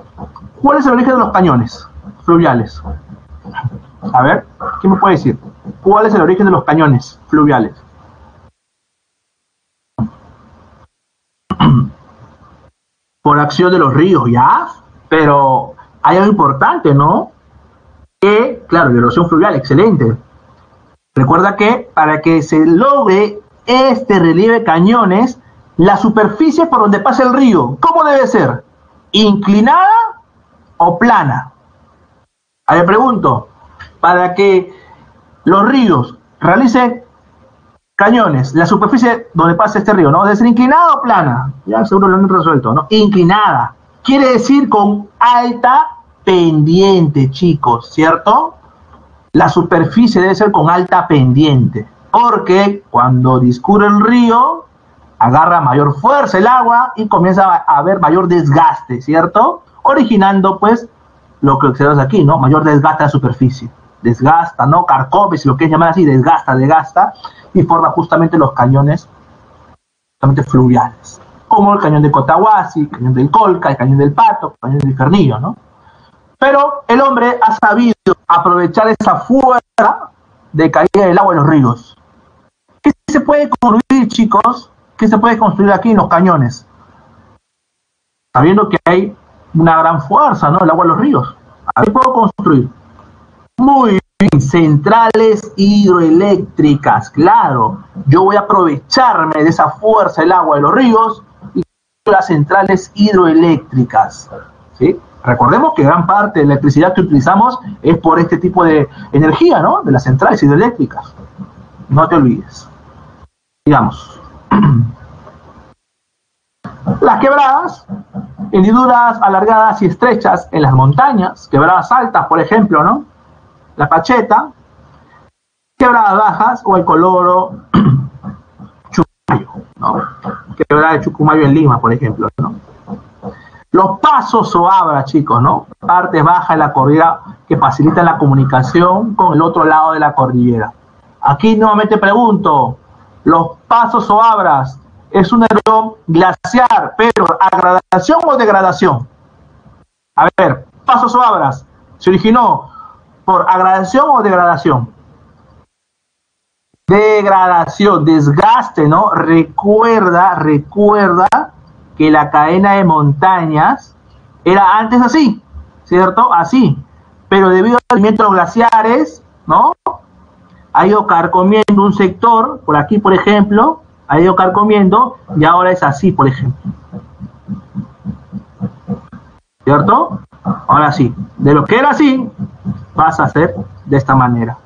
¿Cuál es el origen de los cañones fluviales? A ver, ¿quién me puede decir? ¿Cuál es el origen de los cañones fluviales? Por acción de los ríos, ¿ya? Pero hay algo importante, ¿no? Que, claro, erosión fluvial, excelente. Recuerda que para que se logre este relieve de cañones, la superficie por donde pasa el río, ¿cómo debe ser? ¿Inclinada o plana? Ahora le pregunto, para que los ríos realicen cañones, la superficie donde pasa este río, ¿no? ¿Debe ser inclinada o plana? Ya seguro lo han resuelto, ¿no? Inclinada. Quiere decir con alta pendiente, chicos, ¿cierto? La superficie debe ser con alta pendiente, porque cuando discurre el río, agarra mayor fuerza el agua y comienza a haber mayor desgaste, ¿cierto? Originando, pues, lo que observas aquí, ¿no? Mayor desgaste de la superficie. Desgasta, ¿no? Carcome, si lo quieres llamar así, desgasta. Y forma justamente los cañones fluviales, como el cañón de Cotahuasi, el cañón del Colca, el cañón del Pato, el cañón del Fernillo, ¿no? Pero el hombre ha sabido aprovechar esa fuerza de caída del agua en los ríos. ¿Qué se puede construir, chicos? ¿Qué se puede construir aquí en los cañones? Sabiendo que hay una gran fuerza, ¿no? El agua en los ríos. Ahí puedo construir. Muy bien. Centrales hidroeléctricas, claro, yo voy a aprovecharme de esa fuerza del agua de los ríos y las centrales hidroeléctricas, ¿sí? Recordemos que gran parte de la electricidad que utilizamos es por este tipo de energía, ¿no? De las centrales hidroeléctricas, no te olvides. Digamos, las quebradas, hendiduras alargadas y estrechas en las montañas, quebradas altas, por ejemplo, ¿no? La Pacheta, quebradas bajas o el Coloro, Chucumayo, ¿no? Quebrada de Chucumayo en Lima, por ejemplo, ¿no? Los pasos o abras, chicos, ¿no? Partes bajas de la cordillera que facilitan la comunicación con el otro lado de la cordillera. Aquí nuevamente pregunto, los pasos o abras, ¿es un erosión glaciar, pero agradación o degradación? A ver, pasos o abras, ¿se originó por agradación o degradación? Degradación, desgaste, ¿no? Recuerda que la cadena de montañas era antes así, ¿cierto? Así, pero debido a los movimientos glaciares, ¿no? Ha ido carcomiendo un sector, por aquí, por ejemplo, ha ido carcomiendo y ahora es así, por ejemplo. ¿Cierto? Ahora sí, de lo que era así, vas a hacer de esta manera.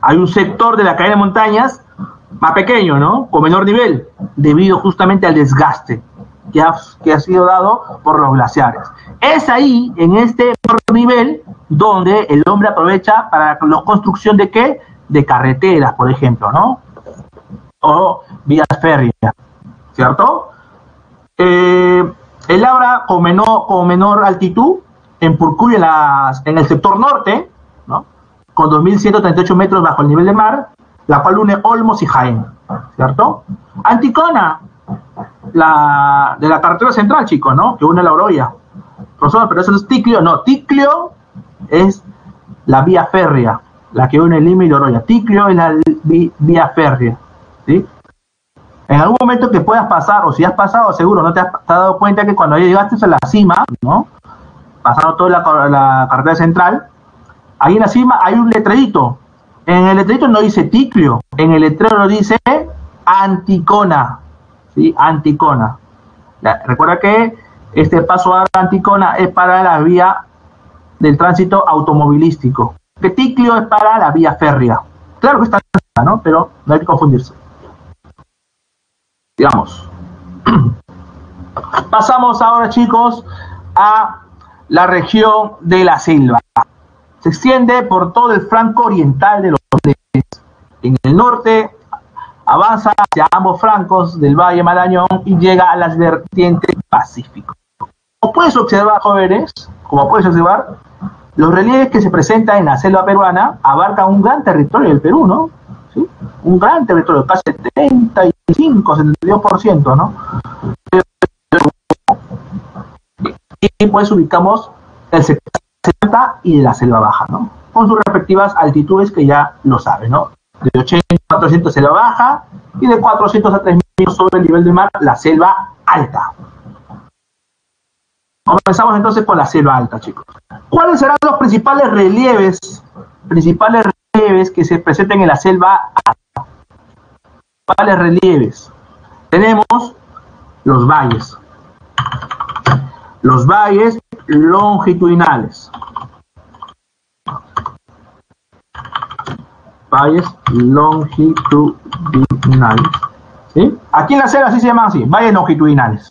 Hay un sector de la cadena de montañas más pequeño, ¿no? Con menor nivel, debido justamente al desgaste que ha sido dado por los glaciares. Es ahí, en este nivel, donde el hombre aprovecha para la construcción de ¿qué? De carreteras, por ejemplo, ¿no? O vías férreas, ¿cierto? El abra con menor altitud, en Purcuy, en el sector norte, ¿no? Con 2.138 metros bajo el nivel de mar, la cual une Olmos y Jaén, ¿cierto? Anticona, de la carretera central, chicos, ¿no? Que une la Oroya. Pero eso es Ticlio, no, Ticlio es la vía férrea, la que une Lima y la Oroya. Ticlio es la vía férrea, ¿sí? En algún momento que puedas pasar, o si has pasado, seguro, no te has dado cuenta que cuando llegaste a la cima, ¿no? Pasando toda la carretera central, ahí en la cima hay un letrerito En el letrero no dice Ticlio, en el letrero no dice Anticona, ¿sí? Anticona. Recuerda que este paso a Anticona es para la vía del tránsito automovilístico. Que Ticlio es para la vía férrea. Claro que está, ¿no? Pero no hay que confundirse. Digamos. Pasamos ahora, chicos, a la región de la selva. Se extiende por todo el flanco oriental de los Andes. En el norte avanza hacia ambos flancos del Valle Marañón y llega a las vertientes del Pacífico. Como puedes observar, jóvenes, los relieves que se presentan en la selva peruana abarcan un gran territorio del Perú, ¿no? ¿Sí? Un gran territorio, casi 75, 72%, ¿no? Y pues ubicamos el sector alta y de la selva baja, ¿no? Con sus respectivas altitudes que ya lo saben, ¿no? De 80 a 400 selva baja y de 400 a 3.000 sobre el nivel del mar, la selva alta. Comenzamos entonces con la selva alta, chicos. ¿Cuáles serán los principales relieves que se presenten en la selva alta? Principales relieves. Tenemos los valles. Los valles longitudinales. Valles longitudinales. ¿Sí? Aquí en la selva sí se llaman así, valles longitudinales.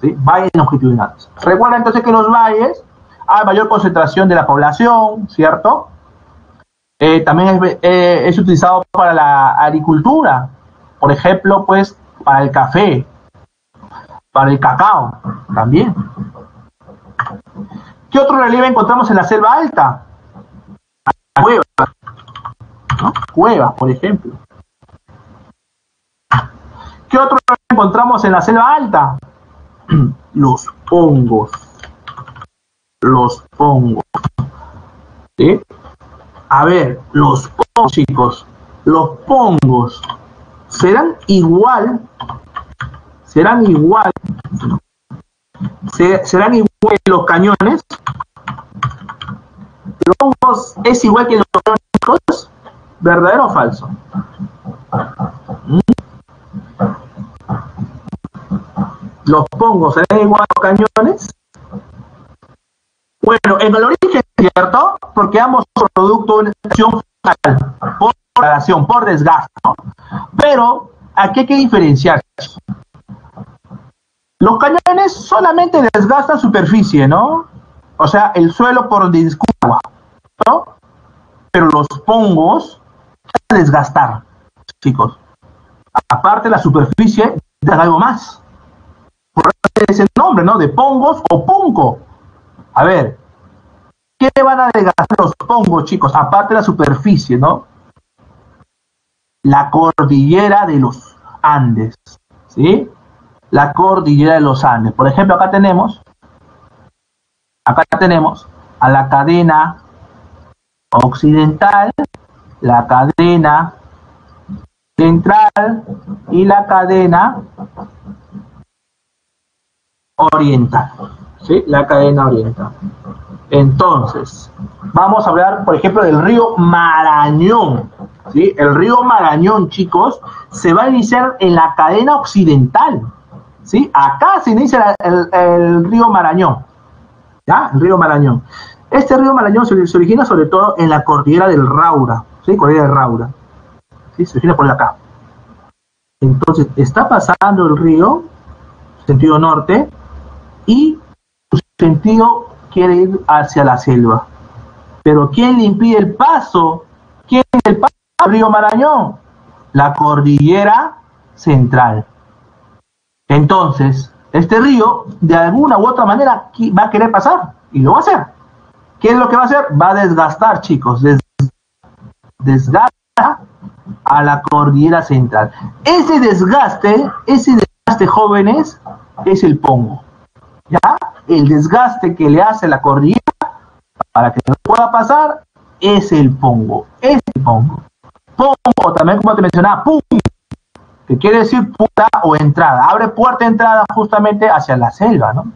¿Sí? Valles longitudinales. Recuerda entonces que en los valles hay mayor concentración de la población, ¿cierto? También es utilizado para la agricultura, por ejemplo, pues para el café, para el cacao también. ¿Qué otro relieve encontramos en la selva alta? Cuevas, ¿no? Cuevas, por ejemplo. ¿Qué otro relieve encontramos en la selva alta? Los pongos. Los pongos. ¿Sí? A ver, los pongos, chicos. Los pongos serán igual que los cañones. Los pongos es igual que los cañones. ¿Verdadero o falso? Los pongos serán igual a los cañones. Bueno, en el origen, ¿cierto? Porque ambos son producto de una acción fatal, por degradación, por desgaste, ¿no? Pero aquí hay que diferenciar. Los cañones solamente desgastan superficie, ¿no? O sea, el suelo por desagüe, ¿no? Pero los pongos desgastar, chicos. Aparte la superficie, dan algo más. Por eso es el nombre, ¿no? De pongos o pongo. A ver, ¿qué van a desgastar los pongos, chicos? Aparte de la superficie, ¿no? La cordillera de los Andes, ¿sí? La cordillera de los Andes. Por ejemplo, acá tenemos a la cadena occidental, la cadena central y la cadena oriental, ¿sí? La cadena oriental. Entonces, vamos a hablar, por ejemplo, del río Marañón, ¿sí? El río Marañón, chicos, se va a iniciar en la cadena occidental, ¿sí? Acá se inicia el río Marañón, ¿ya? El río Marañón. Este río Marañón se origina sobre todo en la cordillera del Raura, ¿sí? Cordillera del Raura, ¿sí? Se origina por acá. Entonces, está pasando el río, sentido norte, y su sentido quiere ir hacia la selva. Pero ¿quién le impide el paso? ¿Quién le impide el paso al río Marañón? La cordillera central. Entonces, este río, de alguna u otra manera, va a querer pasar, y lo va a hacer. ¿Qué es lo que va a hacer? Va a desgastar, chicos, desgasta a la cordillera central. Ese desgaste, jóvenes, es el pongo. ¿Ya? El desgaste que le hace la cordillera para que no pueda pasar es el pongo. Es el pongo. Pongo, también como te mencionaba, pum, que quiere decir puerta o entrada. Abre puerta entrada justamente hacia la selva, ¿no?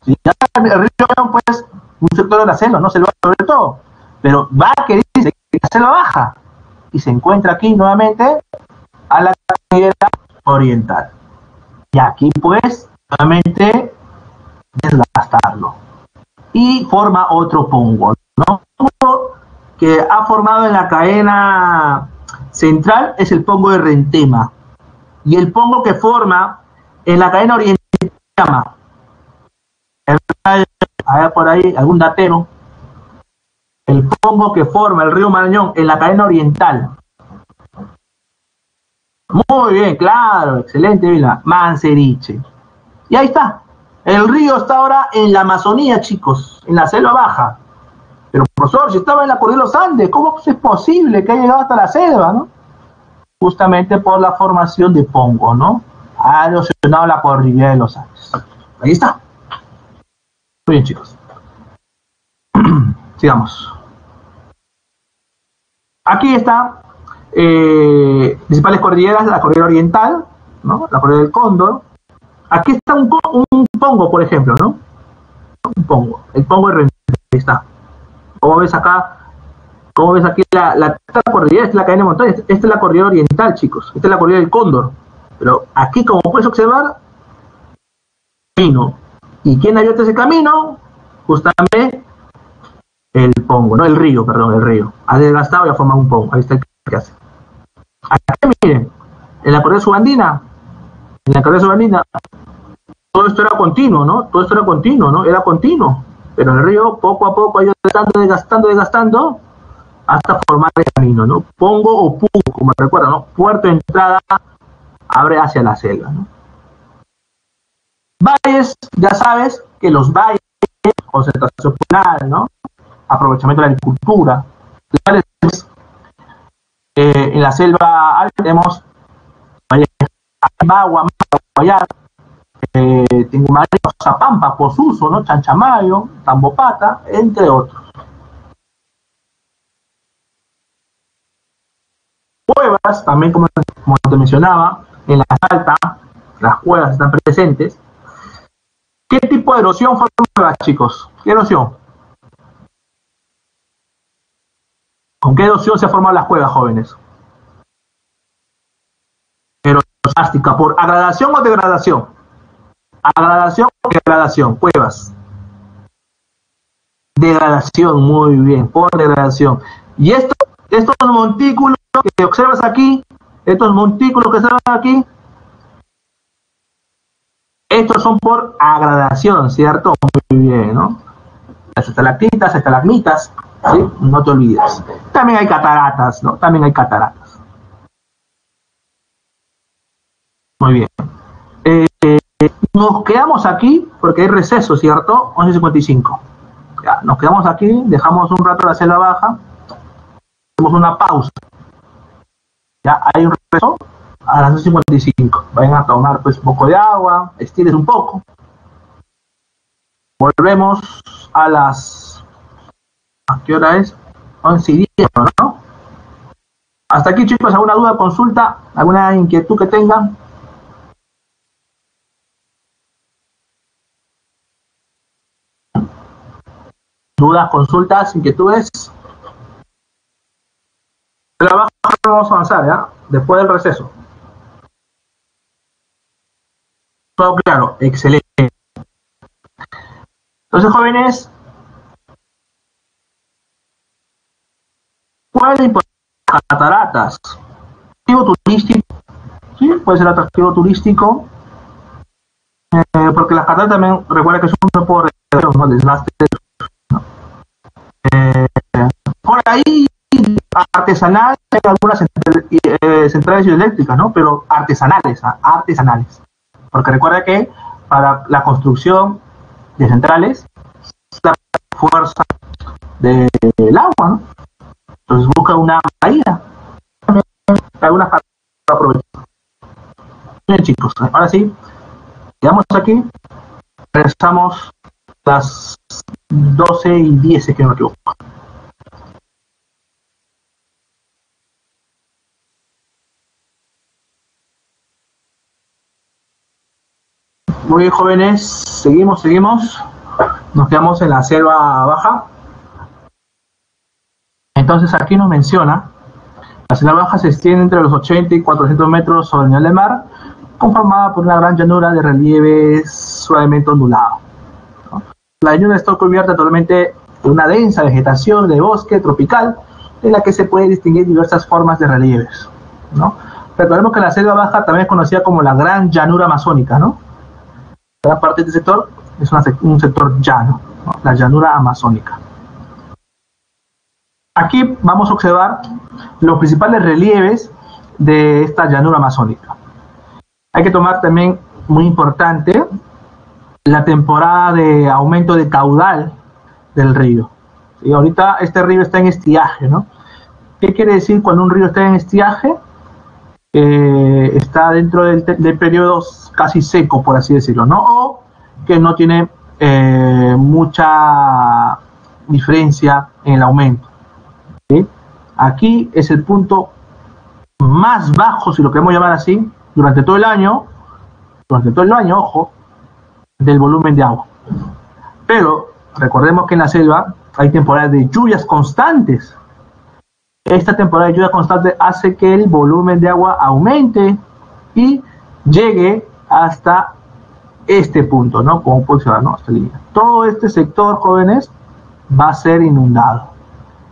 Si ya el río, pues, un sector de la selva, no se lo va a sobre todo, pero va a querer seguir la selva baja. y se encuentra aquí nuevamente a la cordillera oriental. Y aquí pues nuevamente desgastarlo y forma otro pongo, ¿no? Que ha formado en la cadena central es el pongo de Rentema, y el pongo que forma en la cadena oriental se llama, allá por ahí algún datero, el pongo que forma el río Marañón en la cadena oriental. Muy bien, claro, excelente, Vila, Manseriche. Y ahí está, el río está ahora en la Amazonía, chicos, en la selva baja. Pero, profesor, si estaba en la cordillera de los Andes, ¿cómo es posible que haya llegado hasta la selva, no? Justamente por la formación de pongo, ¿no? Ha erosionado la cordillera de los Andes. Ahí está. Muy bien, chicos. Sigamos. Aquí está principales cordilleras, la cordillera oriental, ¿no? La cordillera del Cóndor. Aquí está un pongo, por ejemplo, ¿no? Un pongo. El pongo de Rentema. Ahí está. Como ves acá, como ves aquí, esta es la cordillera, esta es la cadena de montañas, esta es la cordillera oriental, chicos, esta es la cordillera del Cóndor. Pero aquí, como puedes observar, camino. ¿Y quién ha abierto ese camino? Justamente el pongo, no, el río, perdón, el río. Ha desgastado y ha formado un pongo. Ahí está el que hace. Aquí, miren, en la cordillera subandina, todo esto era continuo, ¿no? Era continuo. Pero el río poco a poco ha ido desgastando, hasta formar el camino, ¿no? Pongo o pungo, como recuerdan, ¿no? Puerto de entrada abre hacia la selva, ¿no? Valles, ya sabes que los valles, concentración cultural, ¿no? Aprovechamiento de la agricultura. En la selva alta tenemos valles, Ambagua, Guayar, Tingumarí, Zapampa, Posuso, ¿no? Chanchamayo, Tambopata, entre otros. Cuevas, también como te mencionaba, en la alta, las cuevas están presentes. ¿Qué tipo de erosión forman cuevas, chicos? ¿Qué erosión? ¿Con qué erosión se han formado las cuevas, jóvenes? Erosión, ¿por agradación o degradación? Agradación o degradación, cuevas. Degradación, muy bien, por degradación. Y estos montículos que observas aquí, estos son por agradación, ¿cierto? Muy bien, ¿no? Las estalactitas, estalagmitas, ¿sí? No te olvides. También hay cataratas, ¿no? Muy bien. Nos quedamos aquí porque hay receso, ¿cierto? 11:55. Ya, nos quedamos aquí, dejamos un rato la selva baja, hacemos una pausa. Ya hay un receso a las 11:55. Vayan a tomar pues un poco de agua, estiren un poco. Volvemos a las... ¿A qué hora es? 11:10, ¿no? Hasta aquí, chicos, ¿alguna duda, consulta, alguna inquietud que tengan? ¿Dudas, consultas, inquietudes? Trabajo, vamos a avanzar, ¿ya? Después del receso. Todo claro, excelente. Entonces, jóvenes, ¿cuál es la importancia de las cataratas? Atractivo turístico, ¿sí? Puede ser atractivo turístico, porque las cataratas también, recuerda que son por desgaste, por ahí artesanal, hay algunas centrales hidroeléctricas, ¿no? Pero artesanales, artesanales. Porque recuerda que para la construcción de centrales la fuerza del agua, ¿no? Entonces busca una bahía. Algunas para aprovechar. Bien, chicos, ahora sí, quedamos aquí. Regresamos las 12:10, si no me equivoco. Muy bien, jóvenes, seguimos. Nos quedamos en la selva baja. Entonces aquí nos menciona La selva baja se extiende entre los 80 y 400 metros sobre el nivel del mar, conformada por una gran llanura de relieve suavemente ondulado, ¿no? La llanura está cubierta totalmente de una densa vegetación de bosque tropical, en la que se pueden distinguir diversas formas de relieves, ¿no? Recordemos que la selva baja también es conocida como la gran llanura amazónica, ¿no? Gran parte de este sector es un sector llano, ¿no? La llanura amazónica. Aquí vamos a observar los principales relieves de esta llanura amazónica. Hay que tomar también, muy importante, la temporada de aumento de caudal del río. Y ahorita este río está en estiaje, ¿no? ¿Qué quiere decir cuando un río está en estiaje? Está dentro del periodo casi seco, por así decirlo, ¿no? O que no tiene mucha diferencia en el aumento, ¿sí? Aquí es el punto más bajo, si lo queremos llamar así, durante todo el año, ojo, del volumen de agua. Pero recordemos que en la selva hay temporadas de lluvias constantes. Esta temporada de lluvias constantes hace que el volumen de agua aumente y llegue hasta este punto, ¿no? Como puede observar, ¿no? Esta línea. Todo este sector, jóvenes, va a ser inundado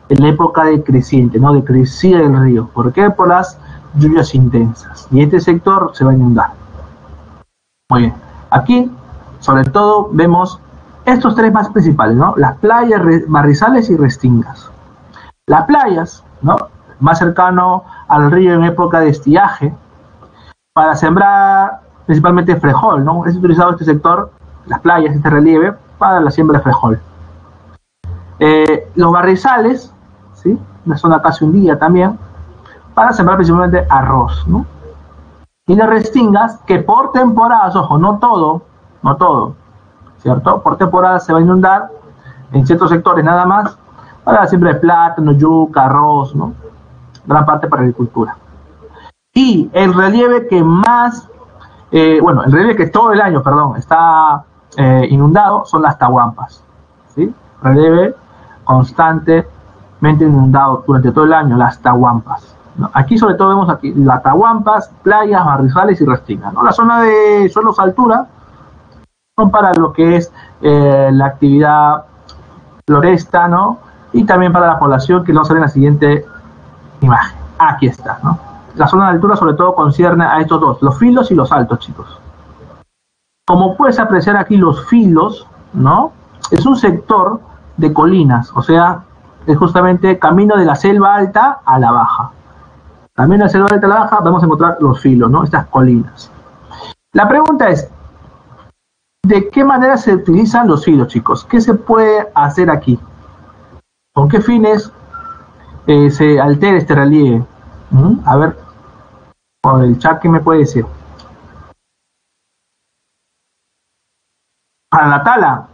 en la época de creciente, ¿no? De crecida del río. ¿Por qué? Por las lluvias intensas. Y este sector se va a inundar. Muy bien. Aquí, sobre todo, vemos estos tres más principales, ¿no? Las playas, barrizales y restingas. Las playas, ¿no? Más cercano al río en época de estiaje, para sembrar principalmente frijol, ¿no? Es utilizado este sector, las playas, este relieve, para la siembra de frijol. Los barrizales, ¿sí? Una zona casi hundida también, para sembrar principalmente arroz, ¿no? Y las restingas, que por temporadas, ojo, no todo, ¿cierto? Por temporada se va a inundar en ciertos sectores nada más, para la siembra de plátano, yuca, arroz, ¿no? Gran parte para la agricultura. Y el relieve que más, el relieve que todo el año, perdón, está inundado son las tahuampas, ¿sí? Relieve constantemente inundado durante todo el año, las tahuampas, ¿no? Aquí sobre todo vemos aquí las tahuampas, playas, barrizales y restingas, ¿no? La zona de suelos altura son para lo que es la actividad floresta, ¿no? Y también para la población, que lo sale en la siguiente imagen. Aquí está, ¿no? La zona de altura sobre todo concierne a estos dos, los filos y los altos, chicos. Como puedes apreciar aquí los filos, ¿no? Es un sector de colinas, o sea, es justamente camino de la selva alta a la baja. Camino de la selva alta a la baja vamos a encontrar los filos, ¿no? Estas colinas. La pregunta es, ¿de qué manera se utilizan los filos, chicos? ¿Qué se puede hacer aquí? ¿Con qué fines se altera este relieve? A ver, por el chat, ¿qué me puede decir? Para la tala.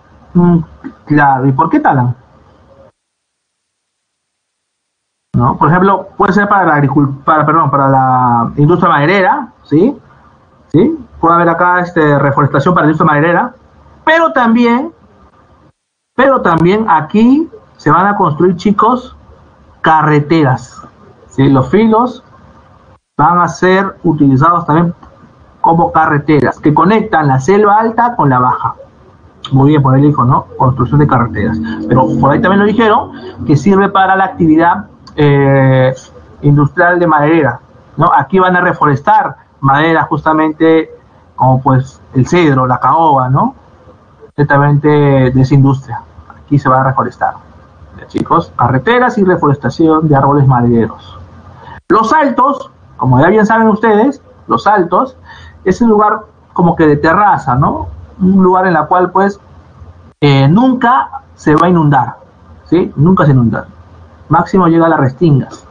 Claro, ¿y por qué talan? ¿No? Por ejemplo, puede ser para la para la industria maderera, ¿sí? ¿Sí? Puede haber acá reforestación para la industria maderera, pero también aquí se van a construir, chicos, carreteras, ¿sí? Los filos van a ser utilizados también como carreteras que conectan la selva alta con la baja. Muy bien, por ahí dijo, ¿no? Construcción de carreteras. Pero por ahí también lo dijeron, que sirve para la actividad industrial de madera, ¿no? Aquí van a reforestar madera justamente como pues el cedro, la caoba, ¿no? Completamente de esa industria. Aquí se va a reforestar. Chicos, carreteras y reforestación de árboles madereros. Los altos, como ya bien saben ustedes, los altos es un lugar como que de terraza, ¿no? Un lugar en la cual pues nunca se va a inundar, ¿sí? Nunca se inunda. Máximo llega a las restingas,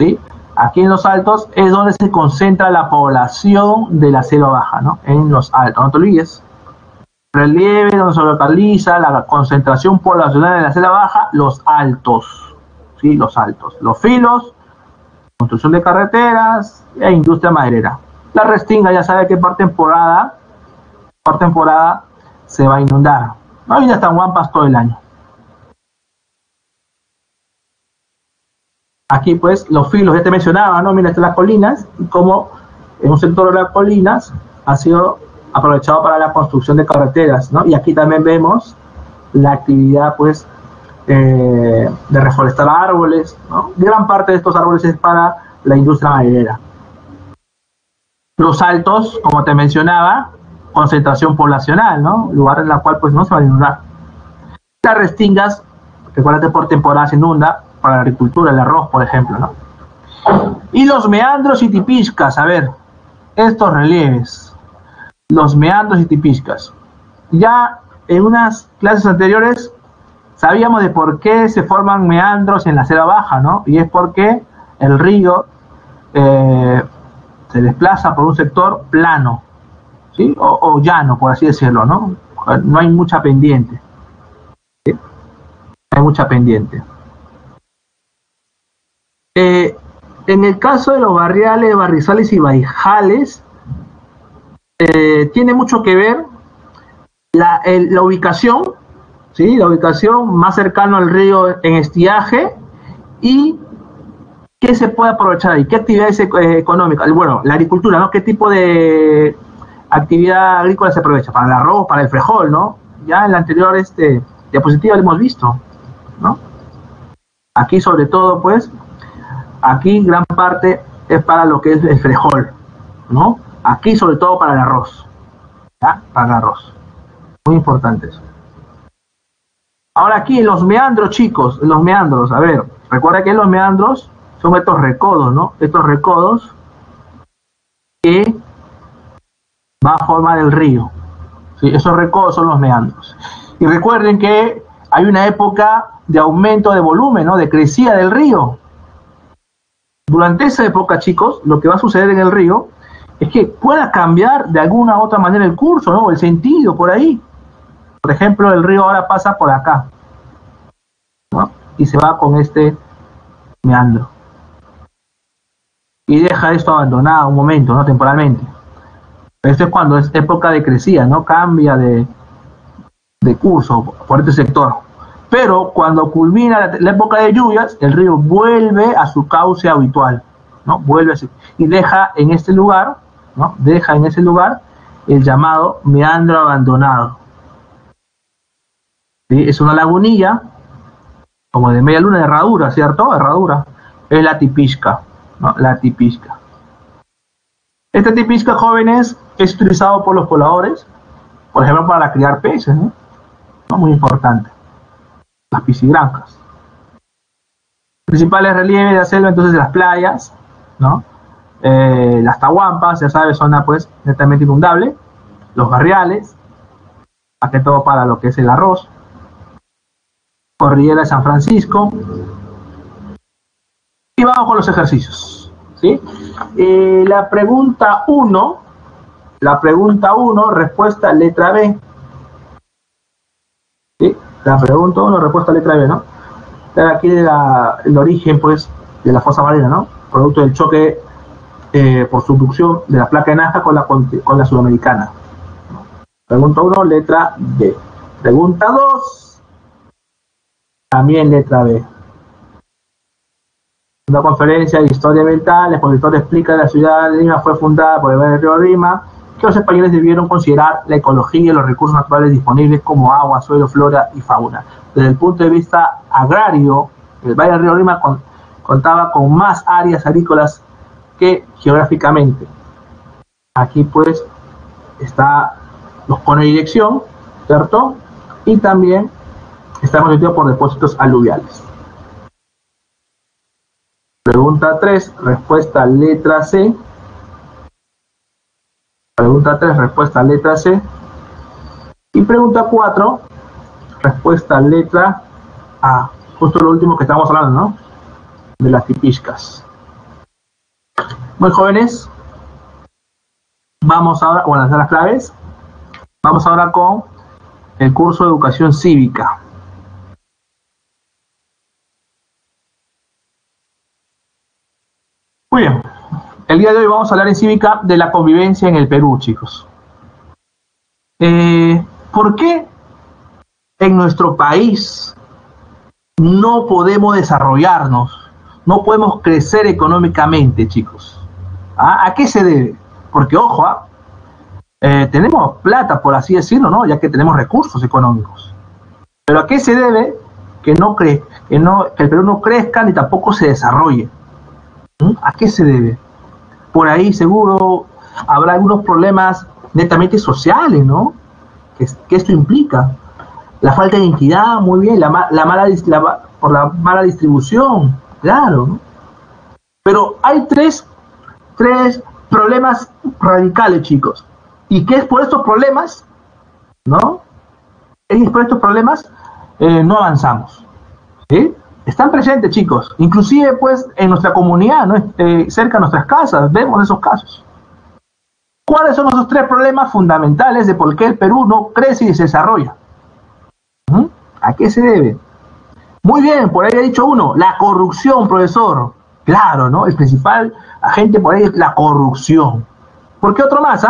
¿sí? Aquí en los altos es donde se concentra la población de la selva baja, ¿no? En los altos, no te olvides. Relieve donde se localiza la concentración poblacional en la selva baja, los altos, ¿sí? Los altos, los filos, construcción de carreteras e industria maderera. La restinga ya sabe que por temporada se va a inundar. No hay hasta guampas todo el año. Aquí pues los filos, ya te mencionaba, ¿no? Mira, están las colinas, como en un sector de las colinas ha sido aprovechado para la construcción de carreteras, ¿no? Y aquí también vemos la actividad pues de reforestar árboles, ¿no? Gran parte de estos árboles es para la industria maderera. Los altos, como te mencionaba, concentración poblacional, ¿no? Lugar en el cual pues no se va a inundar. Las restingas, recuerda que por temporada se inunda para la agricultura, el arroz, por ejemplo, ¿no? Y los meandros y tipiscas, a ver, estos relieves, los meandros y tipiscas. Ya en unas clases anteriores sabíamos de por qué se forman meandros en la selva baja, ¿no? Y es porque el río se desplaza por un sector plano, ¿sí? O llano, por así decirlo, ¿no? No hay mucha pendiente, ¿sí? Hay mucha pendiente. En el caso de los barriales, barrizales y baijales, tiene mucho que ver la ubicación, ¿sí? La ubicación más cercana al río en estiaje y qué se puede aprovechar ahí, qué actividades económicas, bueno, la agricultura, ¿no? Qué tipo de actividad agrícola se aprovecha, para el arroz, para el frijol, ¿no? Ya en la anterior diapositiva lo hemos visto, ¿no? Aquí sobre todo, pues, aquí gran parte es para lo que es el frijol, ¿no? Aquí sobre todo para el arroz, ¿ya? Para el arroz, muy importante eso. Ahora aquí en los meandros, chicos, en los meandros, a ver, recuerda que en los meandros son estos recodos, ¿no? Estos recodos que va a formar el río, ¿sí? Esos recodos son los meandros. Y recuerden que hay una época de aumento de volumen, ¿no? De crecida del río. Durante esa época, chicos, lo que va a suceder en el río es que pueda cambiar de alguna u otra manera el curso, ¿no? El sentido por ahí. Por ejemplo, el río ahora pasa por acá, ¿no? Y se va con este meandro. Y deja esto abandonado un momento, ¿no? Temporalmente. Esto es cuando es época de crecida, ¿no? Cambia de curso por este sector. Pero cuando culmina la época de lluvias, el río vuelve a su cauce habitual, ¿no? Vuelve así y deja en este lugar, ¿no? Deja en ese lugar el llamado meandro abandonado. ¿Sí? Es una lagunilla, como de media luna, de herradura, ¿cierto? Herradura. Es la tipisca, ¿no? La tipisca. Esta tipisca, jóvenes, es utilizado por los pobladores, por ejemplo, para criar peces, ¿no? ¿No? Muy importante. Las piscigranjas. Principales relieves de la selva, entonces las playas, ¿no? Las tahuampas, ya sabes, zona pues netamente inundable. Los barriales, más que todo para lo que es el arroz. Cordillera de San Francisco. Y vamos con los ejercicios, ¿sí? La pregunta 1, respuesta letra B. ¿Sí? La pregunta 1, respuesta letra B, ¿no? Aquí el origen, pues, de la fosa marina, ¿no? Producto del choque por subducción de la placa de Nazca con la sudamericana. Pregunta 1, letra B. Pregunta 2, también letra B. Una conferencia de historia ambiental, el expositor explica que la ciudad de Lima fue fundada por el río Lima, que los españoles debieron considerar la ecología y los recursos naturales disponibles como agua, suelo, flora y fauna. Desde el punto de vista agrario, el Valle del Río Lima contaba con más áreas agrícolas que geográficamente. Aquí pues está, nos pone dirección, ¿cierto? Y también está constituido por depósitos aluviales. Pregunta 3, respuesta letra C. Pregunta 3, respuesta letra C. Y pregunta 4, respuesta letra A. Justo lo último que estamos hablando, ¿no? De las tipiscas. Muy jóvenes, vamos ahora, bueno, las claves. Vamos ahora con el curso de educación cívica. Muy bien. El día de hoy vamos a hablar en cívica de la convivencia en el Perú, chicos. ¿Por qué en nuestro país no podemos desarrollarnos? no podemos crecer económicamente, chicos. ¿A qué se debe? Porque, ojo, tenemos plata, por así decirlo, ¿no? Ya que tenemos recursos económicos. Pero ¿a qué se debe que el Perú no crezca ni tampoco se desarrolle? ¿A qué se debe? Por ahí seguro habrá algunos problemas netamente sociales, ¿no? Que esto implica. La falta de identidad, muy bien, por la mala distribución, claro, ¿no? Pero hay tres problemas radicales, chicos. ¿Y qué es por estos problemas? ¿No? Es por estos problemas no avanzamos, ¿sí? Están presentes, chicos. Inclusive, pues, en nuestra comunidad, ¿no? Cerca de nuestras casas, vemos esos casos. ¿Cuáles son esos tres problemas fundamentales de por qué el Perú no crece y se desarrolla? ¿A qué se debe? Muy bien, por ahí ha dicho uno, la corrupción, profesor. Claro, ¿no? El principal agente por ahí es la corrupción. ¿Por qué otro más,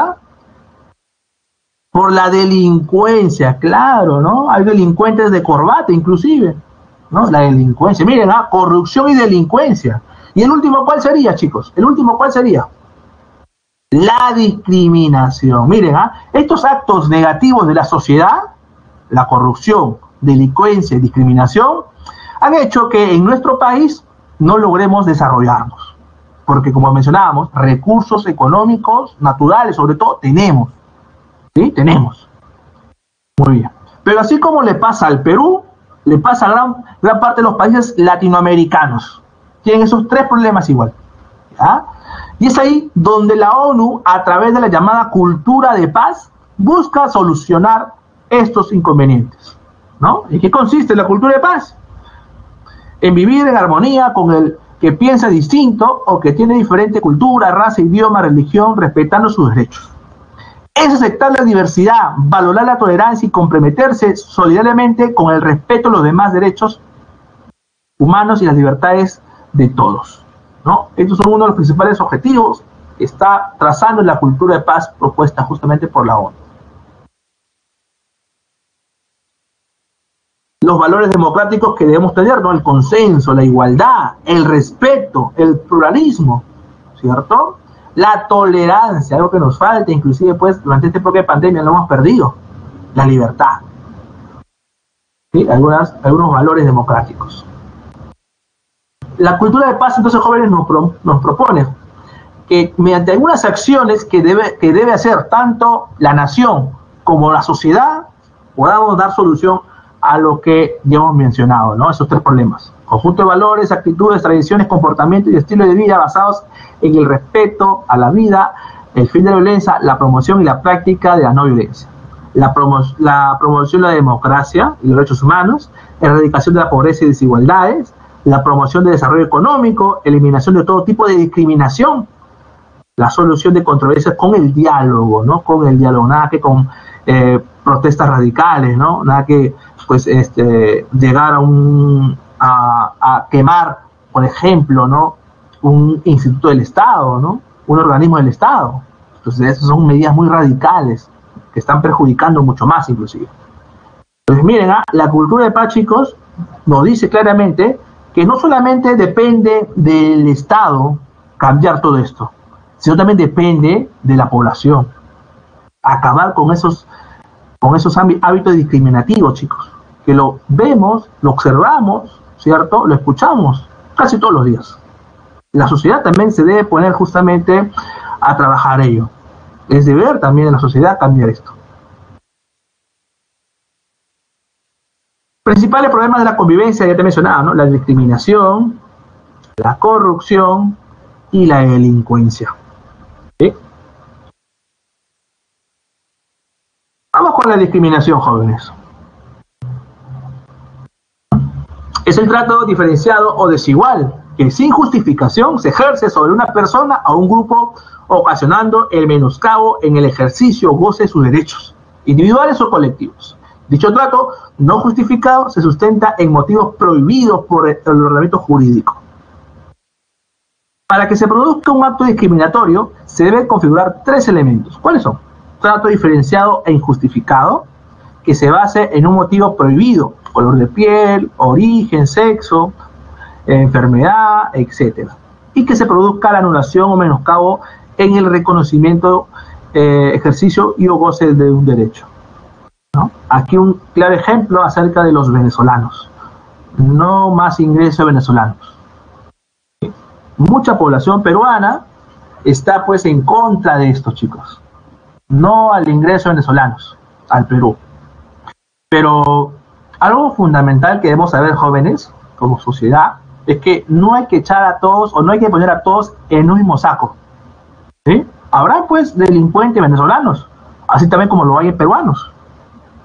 Por la delincuencia, claro, ¿no? Hay delincuentes de corbata, inclusive, ¿no? La delincuencia. Miren, corrupción y delincuencia. ¿Y el último cuál sería, chicos? ¿El último cuál sería? La discriminación. Miren, estos actos negativos de la sociedad, la corrupción, delincuencia y discriminación, han hecho que en nuestro país no logremos desarrollarnos. Porque, como mencionábamos, recursos económicos, naturales, sobre todo, tenemos. ¿Sí? Tenemos. Muy bien. Pero así como le pasa al Perú, le pasa a gran parte de los países latinoamericanos. Tienen esos tres problemas igual. ¿Ya? Y es ahí donde la ONU, a través de la llamada cultura de paz, busca solucionar estos inconvenientes, ¿no? ¿En qué consiste la cultura de paz? En vivir en armonía con el que piensa distinto o que tiene diferente cultura, raza, idioma, religión, respetando sus derechos. Es aceptar la diversidad, valorar la tolerancia y comprometerse solidariamente con el respeto a los demás derechos humanos y las libertades de todos, ¿no? Estos son uno de los principales objetivos que está trazando la cultura de paz propuesta justamente por la ONU. Los valores democráticos que debemos tener, ¿no? El consenso, la igualdad, el respeto, el pluralismo, ¿cierto? La tolerancia, algo que nos falta, inclusive pues durante esta propia pandemia lo hemos perdido, la libertad, ¿sí? Algunos valores democráticos. La cultura de paz, entonces, jóvenes, nos propone que mediante algunas acciones que debe hacer tanto la nación como la sociedad, podamos dar solución a lo que ya hemos mencionado, ¿no? Esos tres problemas. Conjunto de valores, actitudes, tradiciones, comportamientos y estilo de vida basados en el respeto a la vida, el fin de la violencia, la promoción y la práctica de la no violencia, la promoción de la democracia y los derechos humanos, erradicación de la pobreza y desigualdades, la promoción del desarrollo económico, eliminación de todo tipo de discriminación, la solución de controversias con el diálogo, ¿no? Con el diálogo, nada que con protestas radicales, ¿no? Nada que pues llegar a quemar, por ejemplo, ¿no? Un instituto del Estado, ¿no? Un organismo del Estado. Entonces, esas son medidas muy radicales que están perjudicando mucho más, inclusive. Pues miren, la cultura de paz, chicos, nos dice claramente que no solamente depende del Estado cambiar todo esto, sino también depende de la población. Acabar con esos hábitos discriminativos, chicos, que lo vemos, lo observamos, ¿cierto? Lo escuchamos casi todos los días. La sociedad también se debe poner justamente a trabajar ello. Es deber también de la sociedad cambiar esto. Principales problemas de la convivencia, ya te mencionaba, ¿no? La discriminación, la corrupción y la delincuencia. ¿Sí? Vamos con la discriminación, jóvenes. Es el trato diferenciado o desigual que sin justificación se ejerce sobre una persona o un grupo, ocasionando el menoscabo en el ejercicio o goce de sus derechos, individuales o colectivos. Dicho trato no justificado se sustenta en motivos prohibidos por el ordenamiento jurídico. Para que se produzca un acto discriminatorio se deben configurar tres elementos. ¿Cuáles son? Trato diferenciado e injustificado, que se base en un motivo prohibido: color de piel, origen, sexo, enfermedad, etc. Y que se produzca la anulación o menoscabo en el reconocimiento, ejercicio y o goce de un derecho, ¿no? Aquí un claro ejemplo acerca de los venezolanos. No más ingreso de venezolanos. Mucha población peruana está pues en contra de estos chicos. No al ingreso de venezolanos al Perú. Pero algo fundamental que debemos saber, jóvenes, como sociedad, es que no hay que echar a todos o no hay que poner a todos en un mismo saco, ¿sí? Habrá pues delincuentes venezolanos, así también como lo hay en peruanos,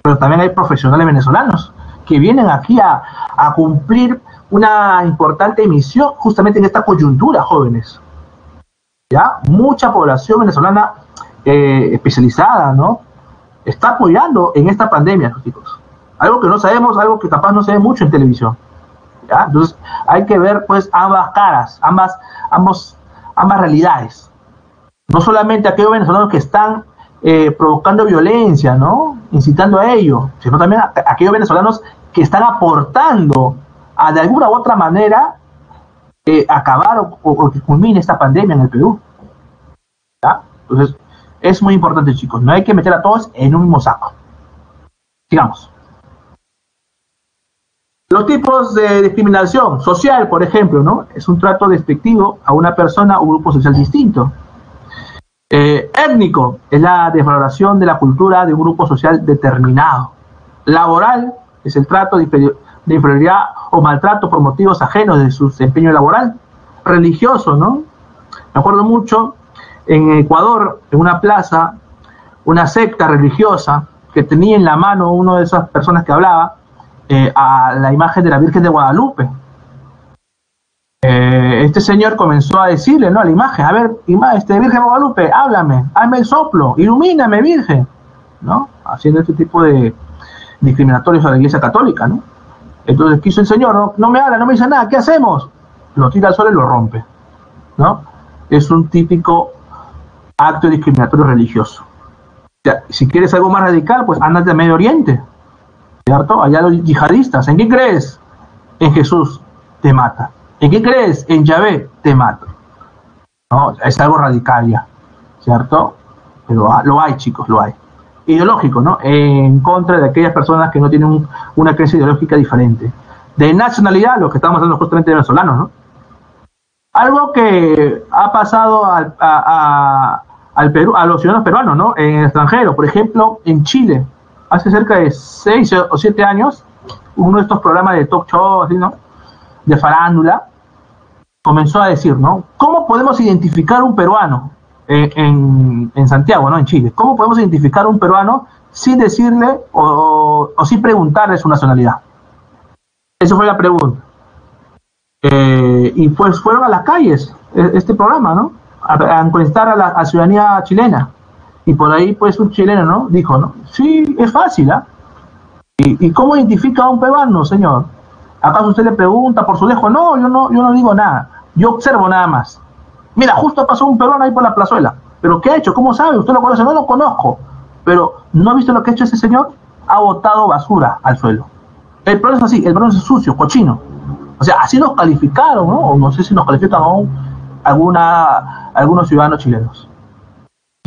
pero también hay profesionales venezolanos que vienen aquí a cumplir una importante misión justamente en esta coyuntura, jóvenes. ¿Ya? Mucha población venezolana especializada, ¿no?, está apoyando en esta pandemia, chicos. Algo que no sabemos, algo que capaz no se ve mucho en televisión, ¿ya? Entonces hay que ver pues ambas caras, ambas realidades. No solamente aquellos venezolanos que están provocando violencia, ¿no?, incitando a ello, sino también a aquellos venezolanos que están aportando a, de alguna u otra manera, acabar o que culmine esta pandemia en el Perú, ¿ya? Entonces es muy importante, chicos, no hay que meter a todos en un mismo saco. Sigamos. Los tipos de discriminación social, por ejemplo, ¿no?, es un trato despectivo a una persona o un grupo social distinto. Étnico, es la desvaloración de la cultura de un grupo social determinado. Laboral, es el trato de inferioridad o maltrato por motivos ajenos de su desempeño laboral. Religioso, ¿no? Me acuerdo mucho, en Ecuador, en una plaza, una secta religiosa que tenía en la mano una de esas personas que hablaba, a la imagen de la Virgen de Guadalupe. Este señor comenzó a decirle, ¿no?, a la imagen, a ver, Virgen de Guadalupe, háblame, hazme el soplo, ilumíname, Virgen, ¿no?, haciendo este tipo de discriminatorios a la Iglesia Católica, ¿no? Entonces, ¿qué hizo el señor? No me habla, no me dice nada, ¿qué hacemos? Lo tira al suelo y lo rompe, ¿no? Es un típico acto discriminatorio religioso. O sea, si quieres algo más radical, pues ándate a Medio Oriente, ¿cierto? Allá los yihadistas, ¿en qué crees? En Jesús, te mata. ¿En qué crees? En Yahvé, te mato. No, es algo radical ya, ¿cierto? Pero lo hay, chicos, lo hay. Ideológico, ¿no? En contra de aquellas personas que no tienen una creencia ideológica diferente. De nacionalidad, lo que estamos hablando justamente de venezolanos, ¿no? Algo que ha pasado al Perú, a los ciudadanos peruanos, ¿no?, en el extranjero. Por ejemplo, en Chile, hace cerca de 6 o 7 años, uno de estos programas de talk show, así, ¿no?, de farándula, comenzó a decir, ¿no?, ¿cómo podemos identificar un peruano en Santiago, ¿no?, en Chile? ¿Cómo podemos identificar un peruano sin decirle o sin preguntarle su nacionalidad? Esa fue la pregunta. Y pues fueron a las calles, este programa, ¿no?, a encuestar a la ciudadanía chilena. Y por ahí, pues, un chileno, ¿no?, dijo, ¿no?, sí, es fácil, ¿ah? ¿Y cómo identifica a un peruano, señor? ¿Acaso usted le pregunta por su lejos? No, yo no digo nada. Yo observo nada más. Mira, justo pasó un peruano ahí por la plazuela. ¿Pero qué ha hecho? ¿Cómo sabe? ¿Usted lo conoce? No lo conozco. Pero, ¿no ha visto lo que ha hecho ese señor? Ha botado basura al suelo. El peruano es así, el peruano es sucio, cochino. O sea, así nos calificaron, ¿no? O no sé si nos califican aún algunos ciudadanos chilenos.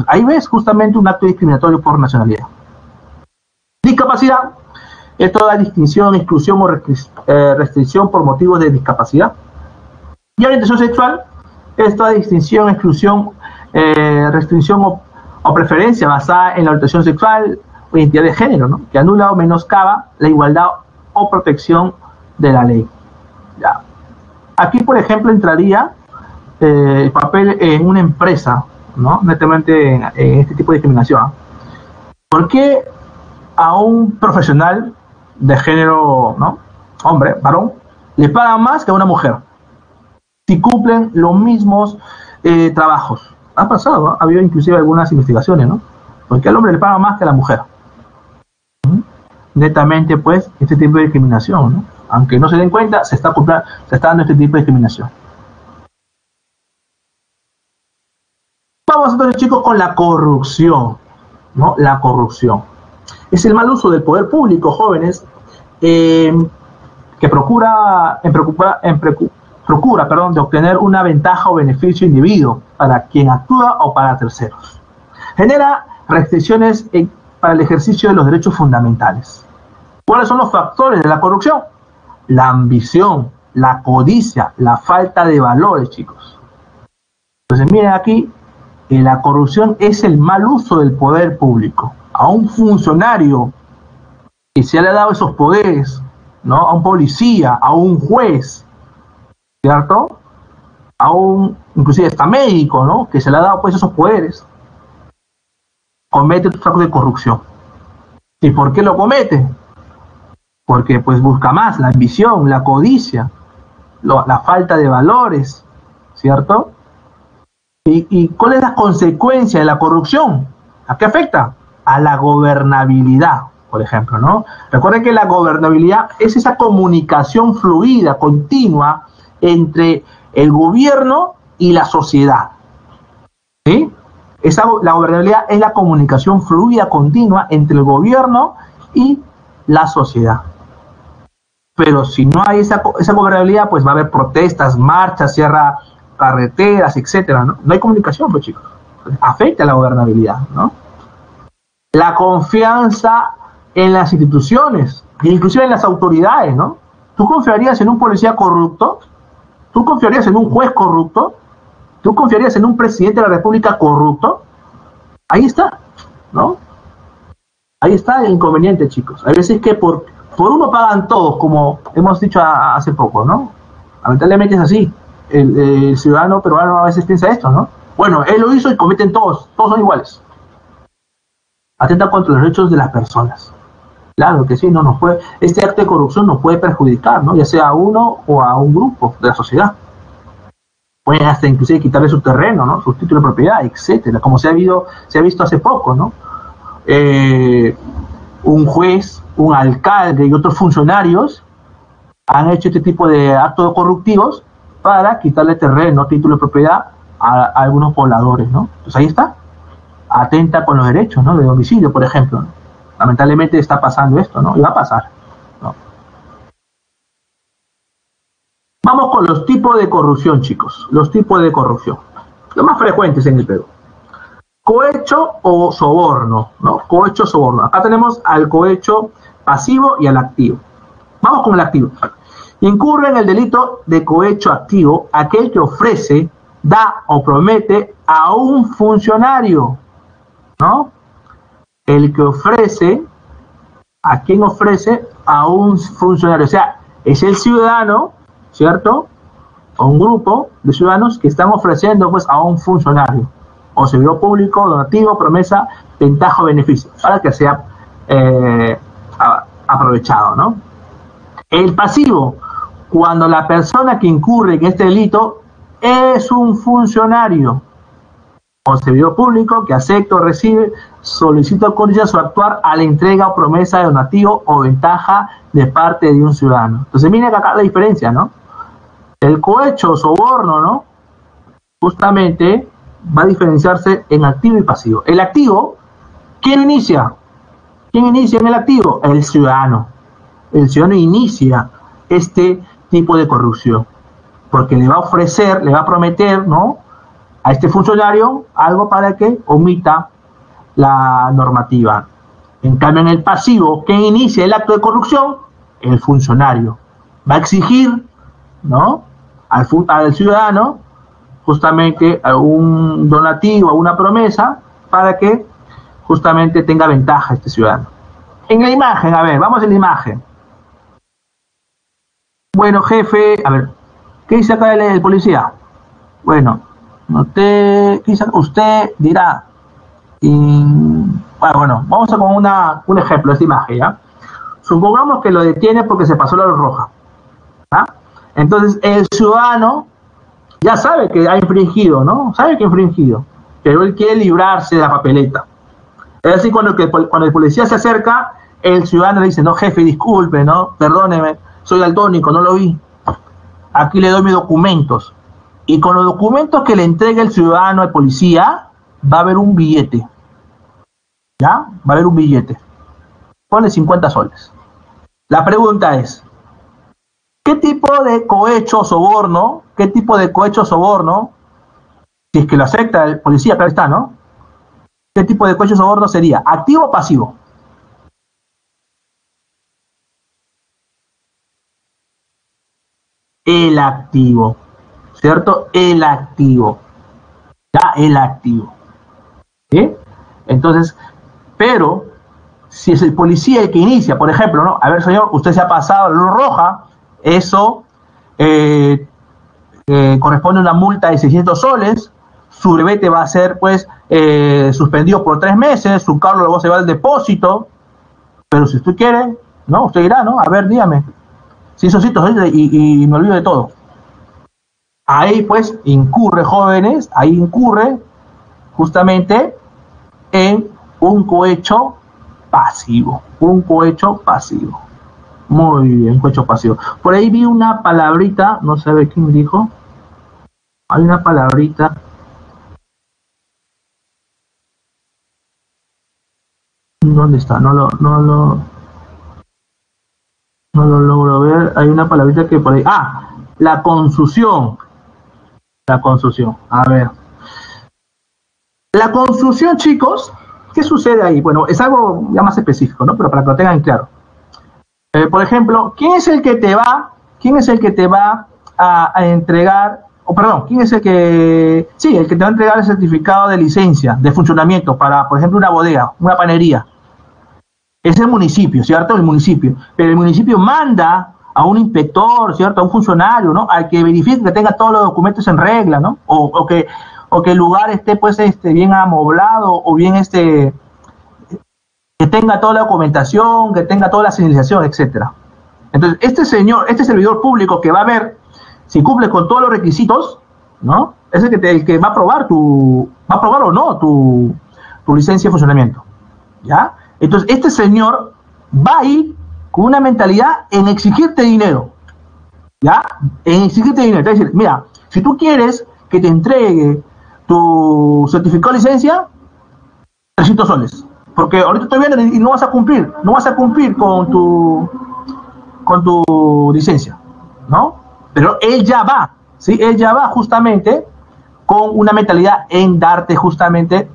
Ahí ves justamente un acto discriminatorio por nacionalidad. Discapacidad. Es toda distinción, exclusión o restricción por motivos de discapacidad. Y orientación sexual es toda distinción, exclusión, restricción o preferencia basada en la orientación sexual o identidad de género, ¿no?, que anula o menoscaba la igualdad o protección de la ley. Ya. Aquí, por ejemplo, entraría el papel en una empresa, ¿no?, netamente en este tipo de discriminación. ¿Por qué a un profesional de género, ¿no?, hombre, varón, le pagan más que a una mujer si cumplen los mismos trabajos? Ha pasado, ¿no? Ha habido inclusive algunas investigaciones, ¿no?, porque al hombre le pagan más que a la mujer. ¿Mm? Netamente, pues, este tipo de discriminación, ¿no?, aunque no se den cuenta, se está dando este tipo de discriminación. Vamos entonces, chicos, con la corrupción, ¿no? La corrupción es el mal uso del poder público, jóvenes, que procura procura, perdón, de obtener una ventaja o beneficio indebido para quien actúa o para terceros. Genera restricciones para el ejercicio de los derechos fundamentales. ¿Cuáles son los factores de la corrupción? La ambición, la codicia, la falta de valores, chicos. Entonces, miren aquí, la corrupción es el mal uso del poder público. A un funcionario que se le ha dado esos poderes, ¿no? A un policía, a un juez, ¿cierto? A un, inclusive hasta médico, ¿no? Que se le ha dado pues esos poderes, comete un acto de corrupción. ¿Y por qué lo comete? Porque pues busca más, la ambición, la codicia, la falta de valores, ¿cierto? ¿Y cuál es la consecuencia de la corrupción? ¿A qué afecta? A la gobernabilidad, por ejemplo, ¿no? Recuerden que la gobernabilidad es esa comunicación fluida, continua, entre el gobierno y la sociedad, ¿sí? La gobernabilidad es la comunicación fluida, continua, entre el gobierno y la sociedad. Pero si no hay esa gobernabilidad, pues va a haber protestas, marchas, cierra carreteras, etcétera, ¿no? No hay comunicación, pues, chicos. Afecta la gobernabilidad, ¿no? La confianza en las instituciones, inclusive en las autoridades, ¿no? ¿Tú confiarías en un policía corrupto? ¿Tú confiarías en un juez corrupto? ¿Tú confiarías en un presidente de la República corrupto? Ahí está, ¿no? Ahí está el inconveniente, chicos. Hay veces que por uno pagan todos, como hemos dicho hace poco, ¿no? Lamentablemente es así. El ciudadano peruano a veces piensa esto, ¿no? Bueno, él lo hizo y cometen todos. Todos son iguales. Atenta contra los derechos de las personas. Claro que sí, no nos puede, este acto de corrupción nos puede perjudicar, ¿no? Ya sea a uno o a un grupo de la sociedad. Pueden hasta inclusive quitarle su terreno, ¿no? Su título de propiedad, etcétera. Como se ha visto hace poco, ¿no? Un juez, un alcalde y otros funcionarios han hecho este tipo de actos corruptivos para quitarle terreno, título de propiedad a algunos pobladores, ¿no? Entonces ahí está. Atenta con los derechos, ¿no? De homicidio, por ejemplo, ¿no? Lamentablemente está pasando esto, ¿no? Y va a pasar, ¿no? Vamos con los tipos de corrupción, chicos. Los tipos de corrupción. Los más frecuentes en el Perú. Cohecho o soborno, ¿no? Cohecho, soborno. Acá tenemos al cohecho pasivo y al activo. Vamos con el activo. Incurre en el delito de cohecho activo aquel que ofrece, da o promete a un funcionario, ¿no? El que ofrece, a quien ofrece, a un funcionario. O sea, es el ciudadano, ¿cierto? O un grupo de ciudadanos que están ofreciendo pues a un funcionario. O servidor público, donativo, promesa, ventaja o beneficio, para que sea aprovechado, ¿no? El pasivo, cuando la persona que incurre en este delito es un funcionario o servidor público que acepta o recibe, solicita o condición su actuar a la entrega o promesa de donativo o ventaja de parte de un ciudadano. Entonces, miren acá la diferencia, ¿no? El cohecho o soborno, ¿no? Justamente va a diferenciarse en activo y pasivo. El activo, ¿quién inicia? ¿Quién inicia en el activo? El ciudadano. El ciudadano inicia este tipo de corrupción, porque le va a ofrecer, le va a prometer, ¿no?, a este funcionario algo para que omita la normativa. En cambio, en el pasivo, ¿quién inicia el acto de corrupción? El funcionario. Va a exigir, ¿no?, al ciudadano justamente algún donativo, alguna promesa, para que justamente tenga ventaja este ciudadano. En la imagen, a ver, vamos en la imagen. Bueno, jefe, a ver, ¿qué dice acá el policía? Bueno, noté, quizás usted dirá, bueno, vamos a con un ejemplo de esta imagen, ¿ya? Supongamos que lo detiene porque se pasó la luz roja, ¿ya? Entonces, el ciudadano ya sabe que ha infringido, ¿no? Sabe que ha infringido, pero él quiere librarse de la papeleta. Es decir, cuando el policía se acerca, el ciudadano le dice, no, jefe, disculpe, ¿no? Perdóneme, soy daltónico, no lo vi. Aquí le doy mis documentos. Y con los documentos que le entrega el ciudadano al policía, va a haber un billete. ¿Ya? Va a haber un billete. Ponle 50 soles. La pregunta es, ¿Qué tipo de cohecho o soborno? ¿Qué tipo de cohecho o soborno? Si es que lo acepta el policía, claro está, ¿no? ¿Qué tipo de cohecho o soborno sería? ¿Activo o pasivo? El activo, ¿cierto? El activo. Ya, el activo. ¿Sí? Entonces, pero si es el policía el que inicia, por ejemplo, ¿no? A ver, señor, usted se ha pasado la luz roja, eso corresponde a una multa de 600 soles, su brevete va a ser, pues, suspendido por 3 meses, su carro luego se va al depósito, pero si usted quiere, ¿no? Usted dirá, ¿no? A ver, dígame, si esos sitios y me olvido de todo. Ahí, pues, incurre, jóvenes, ahí incurre justamente en un cohecho pasivo, un cohecho pasivo. Muy bien, cohecho pasivo. Por ahí vi una palabrita, no sé quién me dijo. Hay una palabrita. ¿Dónde está? No lo logro ver. Hay una palabrita que por ahí. Ah, la consución. La consución. A ver. La consución, chicos, ¿qué sucede ahí? Bueno, es algo ya más específico, ¿no? Pero para que lo tengan claro. Por ejemplo, ¿quién es el que te va? ¿Quién es el que te va a entregar? O perdón, ¿quién es el que? Sí, el que te va a entregar el certificado de licencia de funcionamiento para, por ejemplo, una bodega, una panería. Es el municipio, ¿cierto? El municipio. Pero el municipio manda a un inspector, ¿cierto? A un funcionario, ¿no? Al que verifique que tenga todos los documentos en regla, ¿no? O que el lugar esté, pues, bien amoblado o bien que tenga toda la documentación, que tenga toda la señalización, etcétera. Entonces, este señor, este servidor público que va a ver si cumple con todos los requisitos, ¿no? Es el que va a aprobar o no tu licencia de funcionamiento, ¿ya? Entonces, este señor va ahí con una mentalidad en exigirte dinero, ¿ya? En exigirte dinero. Te va a decir, mira, si tú quieres que te entregue tu certificado de licencia, 300 soles. Porque ahorita estoy viendo y no vas a cumplir con tu licencia, ¿no? Pero él ya va, ¿sí? Él ya va justamente con una mentalidad en darte justamente,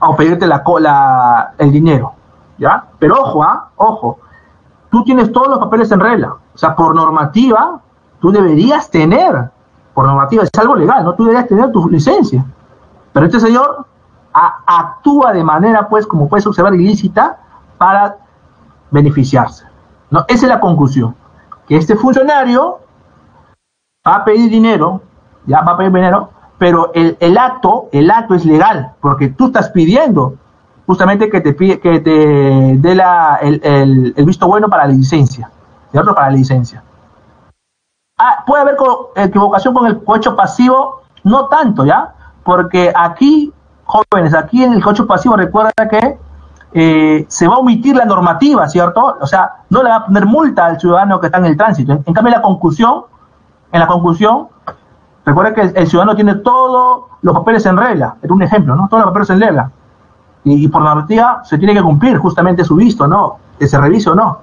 a pedirte el dinero, ¿ya? Pero ojo, ojo, tú tienes todos los papeles en regla, o sea, por normativa, tú deberías tener, por normativa, es algo legal, ¿no? Tú deberías tener tu licencia, pero este señor actúa de manera, pues, como puedes observar, ilícita para beneficiarse, ¿no? Esa es la conclusión, que este funcionario va a pedir dinero, ya va a pedir dinero, pero el acto es legal, porque tú estás pidiendo justamente que te dé el visto bueno para la licencia, ¿cierto? Para la licencia. Ah, puede haber equivocación con el cohecho pasivo, no tanto, ¿ya? Porque aquí, jóvenes, aquí en el cohecho pasivo, recuerda que se va a omitir la normativa, ¿cierto? O sea, no le va a poner multa al ciudadano que está en el tránsito. En cambio, en la concusión, recuerda que el ciudadano tiene todos los papeles en regla. Es un ejemplo, ¿no? Todos los papeles en regla. Y por normativa se tiene que cumplir justamente su visto, ¿no? Que se revise o no.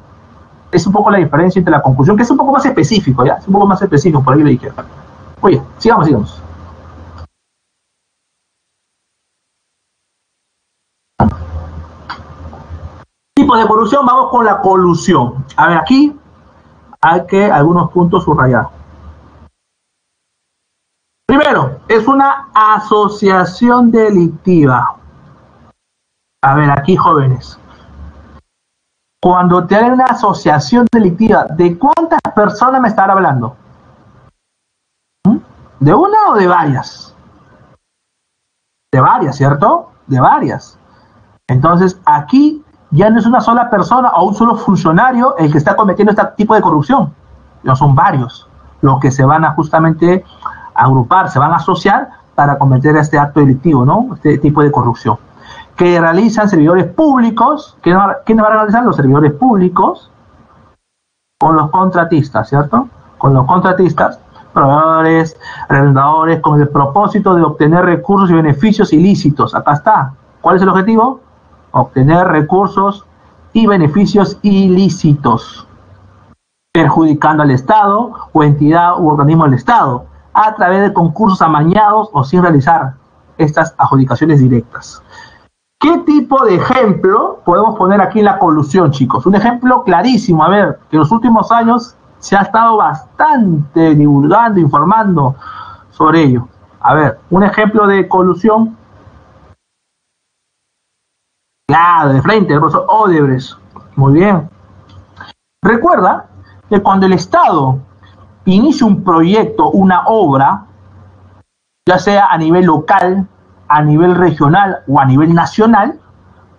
Es un poco la diferencia entre la concusión, que es un poco más específico, ¿ya? Es un poco más específico, por ahí le dije. Oye, sigamos. Tipo de corrupción, vamos con la colusión. A ver, aquí hay que algunos puntos subrayar. Primero, es una asociación delictiva. A ver, aquí, jóvenes. Cuando te hagan una asociación delictiva, ¿de cuántas personas me estará hablando? ¿De una o de varias? De varias, ¿cierto? De varias. Entonces, aquí ya no es una sola persona o un solo funcionario el que está cometiendo este tipo de corrupción. No son varios los que se van a justamente agrupar, se van a asociar para cometer este acto delictivo, ¿no? Este tipo de corrupción. Que realizan servidores públicos. ¿Quiénes van a realizar? Los servidores públicos con los contratistas, ¿cierto? Con los contratistas, proveedores, arrendadores, con el propósito de obtener recursos y beneficios ilícitos. Acá está. ¿Cuál es el objetivo? Obtener recursos y beneficios ilícitos. perjudicando al Estado o entidad u organismo del Estado, a través de concursos amañados o sin realizar estas adjudicaciones directas. ¿Qué tipo de ejemplo podemos poner aquí en la colusión, chicos? Un ejemplo clarísimo, a ver, que en los últimos años se ha estado bastante divulgando, informando sobre ello. A ver, un ejemplo de colusión. Claro, de frente, el profesor Odebrecht. Muy bien. Recuerda que cuando el Estado inicia un proyecto, una obra, ya sea a nivel local, a nivel regional o a nivel nacional,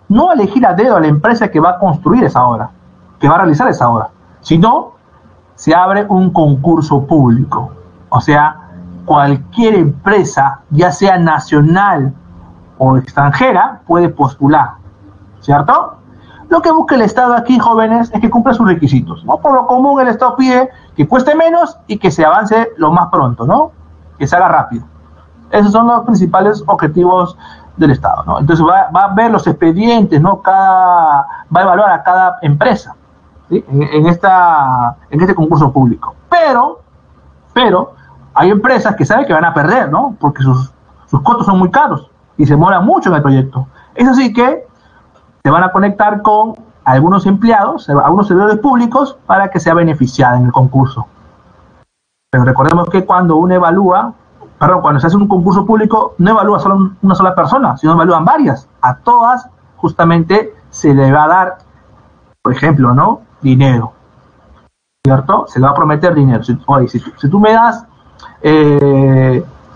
no va a elegir a dedo a la empresa que va a construir esa obra, que va a realizar esa obra, sino se abre un concurso público. O sea, cualquier empresa, ya sea nacional o extranjera, puede postular, ¿cierto? Lo que busca el Estado aquí, jóvenes, es que cumpla sus requisitos, ¿no? Por lo común, el Estado pide que cueste menos y que se avance lo más pronto, ¿no? Que se haga rápido. Esos son los principales objetivos del Estado, ¿no? Entonces va a ver los expedientes, ¿no? Va a evaluar a cada empresa, ¿sí? En este concurso público. Pero hay empresas que saben que van a perder, ¿no? Porque sus costos son muy caros y se demoran mucho en el proyecto. Es así que se van a conectar con algunos empleados, algunos servidores públicos, para que sea beneficiada en el concurso. Pero recordemos que cuando cuando se hace un concurso público, no evalúa solo una sola persona, sino evalúan varias. A todas, justamente, se le va a dar, por ejemplo, ¿no? Dinero, ¿cierto? Se le va a prometer dinero. Oye, si tú me das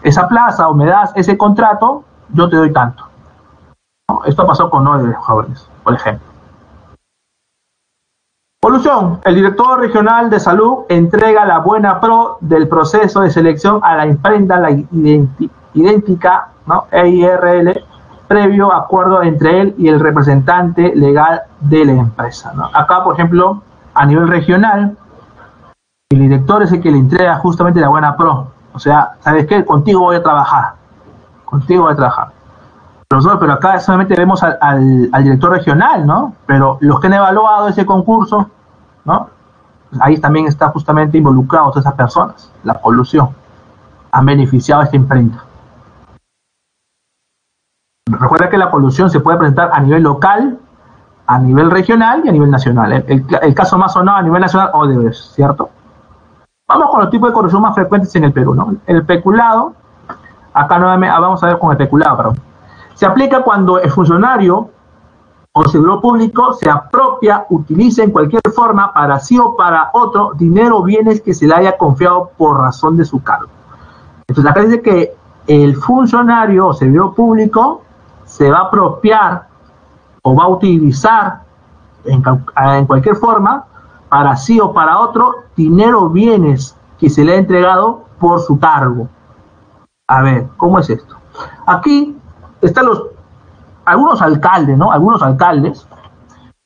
esa plaza o me das ese contrato, yo te doy tanto. Esto pasó con los jóvenes, por ejemplo. Colusión. El director regional de salud entrega la buena pro del proceso de selección a la imprenta la idéntica, ¿no? EIRL, previo acuerdo entre él y el representante legal de la empresa, ¿no? Acá, por ejemplo, a nivel regional, el director es el que le entrega justamente la buena pro. O sea, ¿sabes qué? Contigo voy a trabajar. Contigo voy a trabajar. Pero acá solamente vemos al director regional, ¿no? Pero los que han evaluado ese concurso, ¿no? Ahí también están justamente involucrados esas personas. La colusión han beneficiado a esta imprenta. Recuerda que la colusión se puede presentar a nivel local, a nivel regional y a nivel nacional. El caso más sonado a nivel nacional, Odebrecht, ¿cierto? Vamos con los tipos de colusión más frecuentes en el Perú, ¿no? El peculado, acá nuevamente vamos a ver con el peculado, perdón. Se aplica cuando el funcionario o servidor público se apropia, utiliza en cualquier forma para sí o para otro dinero o bienes que se le haya confiado por razón de su cargo. Entonces acá dice que el funcionario o servidor público se va a apropiar o va a utilizar en cualquier forma para sí o para otro dinero o bienes que se le ha entregado por su cargo. A ver, ¿cómo es esto? Aquí están algunos alcaldes, ¿no? Algunos alcaldes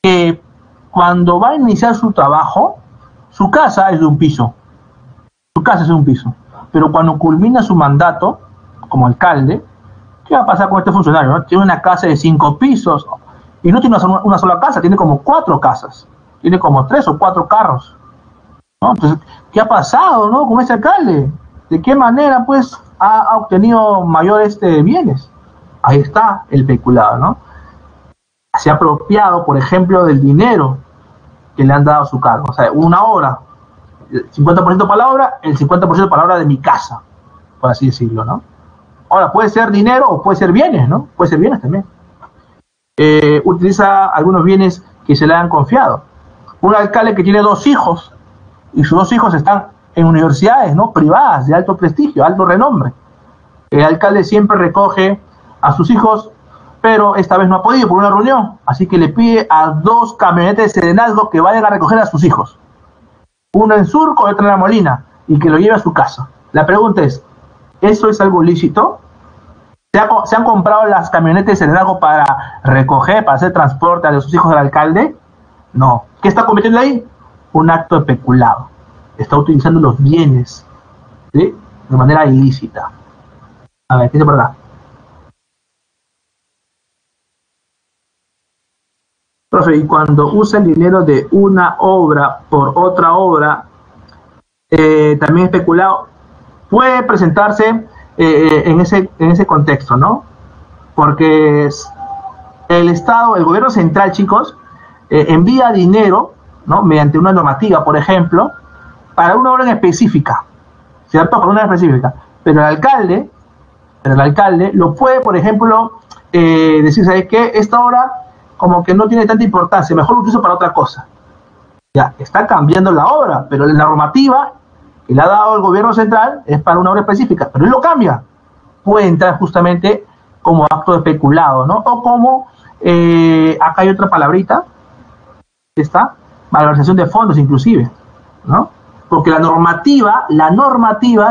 que cuando va a iniciar su trabajo, su casa es de un piso. Su casa es de un piso. Pero cuando culmina su mandato como alcalde, ¿qué va a pasar con este funcionario, ¿no? Tiene una casa de 5 pisos y no tiene una sola casa, tiene como 4 casas. Tiene como 3 o 4 carros, ¿no? Entonces, ¿qué ha pasado, ¿no? Con ese alcalde? ¿De qué manera, pues, ha obtenido mayores bienes? Ahí está el peculado, ¿no? Se ha apropiado, por ejemplo, del dinero que le han dado a su cargo. O sea, una obra, el 50% para la obra, el 50% para la obra de mi casa, por así decirlo, ¿no? Ahora, puede ser dinero o puede ser bienes, ¿no? Puede ser bienes también. Utiliza algunos bienes que se le han confiado. Un alcalde que tiene 2 hijos, y sus 2 hijos están en universidades, ¿no? Privadas, de alto prestigio, alto renombre. El alcalde siempre recoge a sus hijos, pero esta vez no ha podido por una reunión, así que le pide a 2 camionetas de serenazgo que vayan a recoger a sus hijos, uno en Surco y otro en La Molina, y que lo lleve a su casa. La pregunta es, ¿eso es algo lícito? ¿Se han comprado las camionetas de serenazgo para recoger, para hacer transporte a sus hijos del alcalde? No. ¿Qué está cometiendo ahí? Un acto de peculado. Está utilizando los bienes, ¿sí?, de manera ilícita. A ver, ¿qué dice por acá? Profe, y cuando usa el dinero de una obra por otra obra también especulado, puede presentarse en ese contexto, ¿no? Porque el Estado, el gobierno central, chicos, envía dinero, ¿no?, mediante una normativa, por ejemplo, para una obra en específica, ¿cierto? Para una obra específica. Pero el alcalde, lo puede, por ejemplo, decir, ¿sabes qué? Esta obra como que no tiene tanta importancia, mejor lo utilizo para otra cosa. Ya, está cambiando la obra, pero la normativa que le ha dado el gobierno central es para una obra específica, pero él lo cambia. Puede entrar justamente como acto especulado, ¿no? O como, acá hay otra palabrita, está, valorización de fondos inclusive, ¿no? Porque la normativa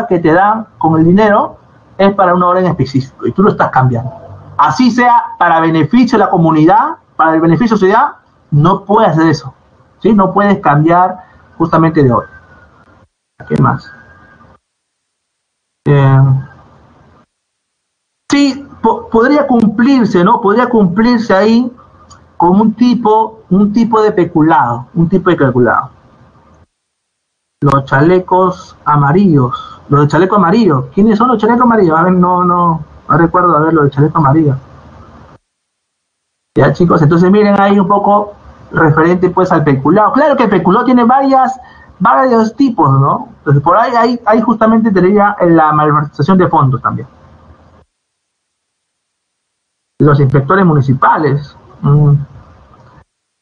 que te dan con el dinero es para una obra en específico y tú lo estás cambiando. Así sea para beneficio de la comunidad, para el beneficio de la sociedad, no puedes hacer eso, ¿sí? No puedes cambiar justamente de obra. ¿Qué más? Sí, podría cumplirse, ¿no? Podría cumplirse ahí con un tipo de peculado, Los chalecos amarillos, ¿quiénes son los chalecos amarillos? A ver, no recuerdo, a ver, los chalecos amarillos. Ya, chicos, entonces miren ahí un poco referente pues al peculado. Claro que el peculado tiene varios tipos, ¿no? Entonces por ahí, justamente tendría la malversación de fondos también. Los inspectores municipales,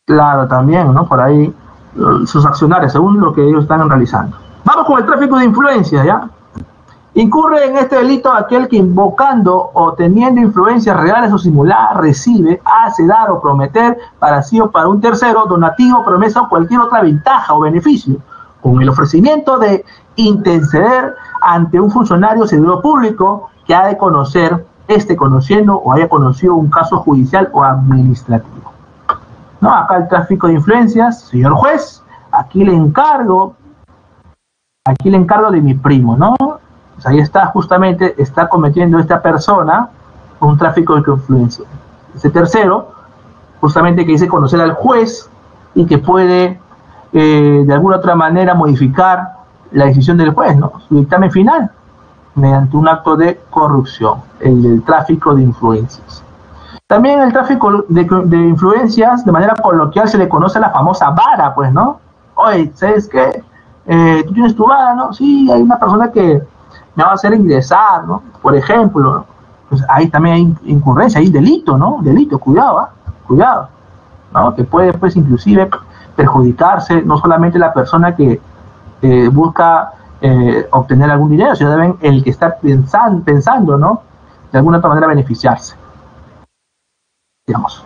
claro, también, ¿no? Por ahí, sus accionarios, según lo que ellos están realizando. Vamos con el tráfico de influencia, ¿ya? Incurre en este delito aquel que invocando o teniendo influencias reales o simuladas, recibe, hace, dar o prometer para sí o para un tercero, donativo, promesa o cualquier otra ventaja o beneficio, con el ofrecimiento de interceder ante un funcionario o servidor público que ha de conocer, conociendo o haya conocido un caso judicial o administrativo. No, acá el tráfico de influencias, señor juez, aquí le encargo de mi primo, ¿no? Pues ahí está, justamente, está cometiendo esta persona un tráfico de influencia. Ese tercero, justamente que dice conocer al juez y que puede, de alguna otra manera, modificar la decisión del juez, ¿no? Su dictamen final, mediante un acto de corrupción, el del tráfico de influencias. También el tráfico de influencias, de manera coloquial, se le conoce a la famosa vara, pues, ¿no? Oye, ¿sabes qué? Tú tienes tu vara, ¿no? Sí, hay una persona que me va a hacer ingresar, ¿no? Por ejemplo, ¿no? Pues ahí también hay incurrencia, hay delito, ¿no? Delito, cuidado, cuidado, ¿no? Que puede, pues, inclusive perjudicarse no solamente la persona que busca obtener algún dinero, sino también el que está pensando, ¿no?, de alguna otra manera beneficiarse. Digamos.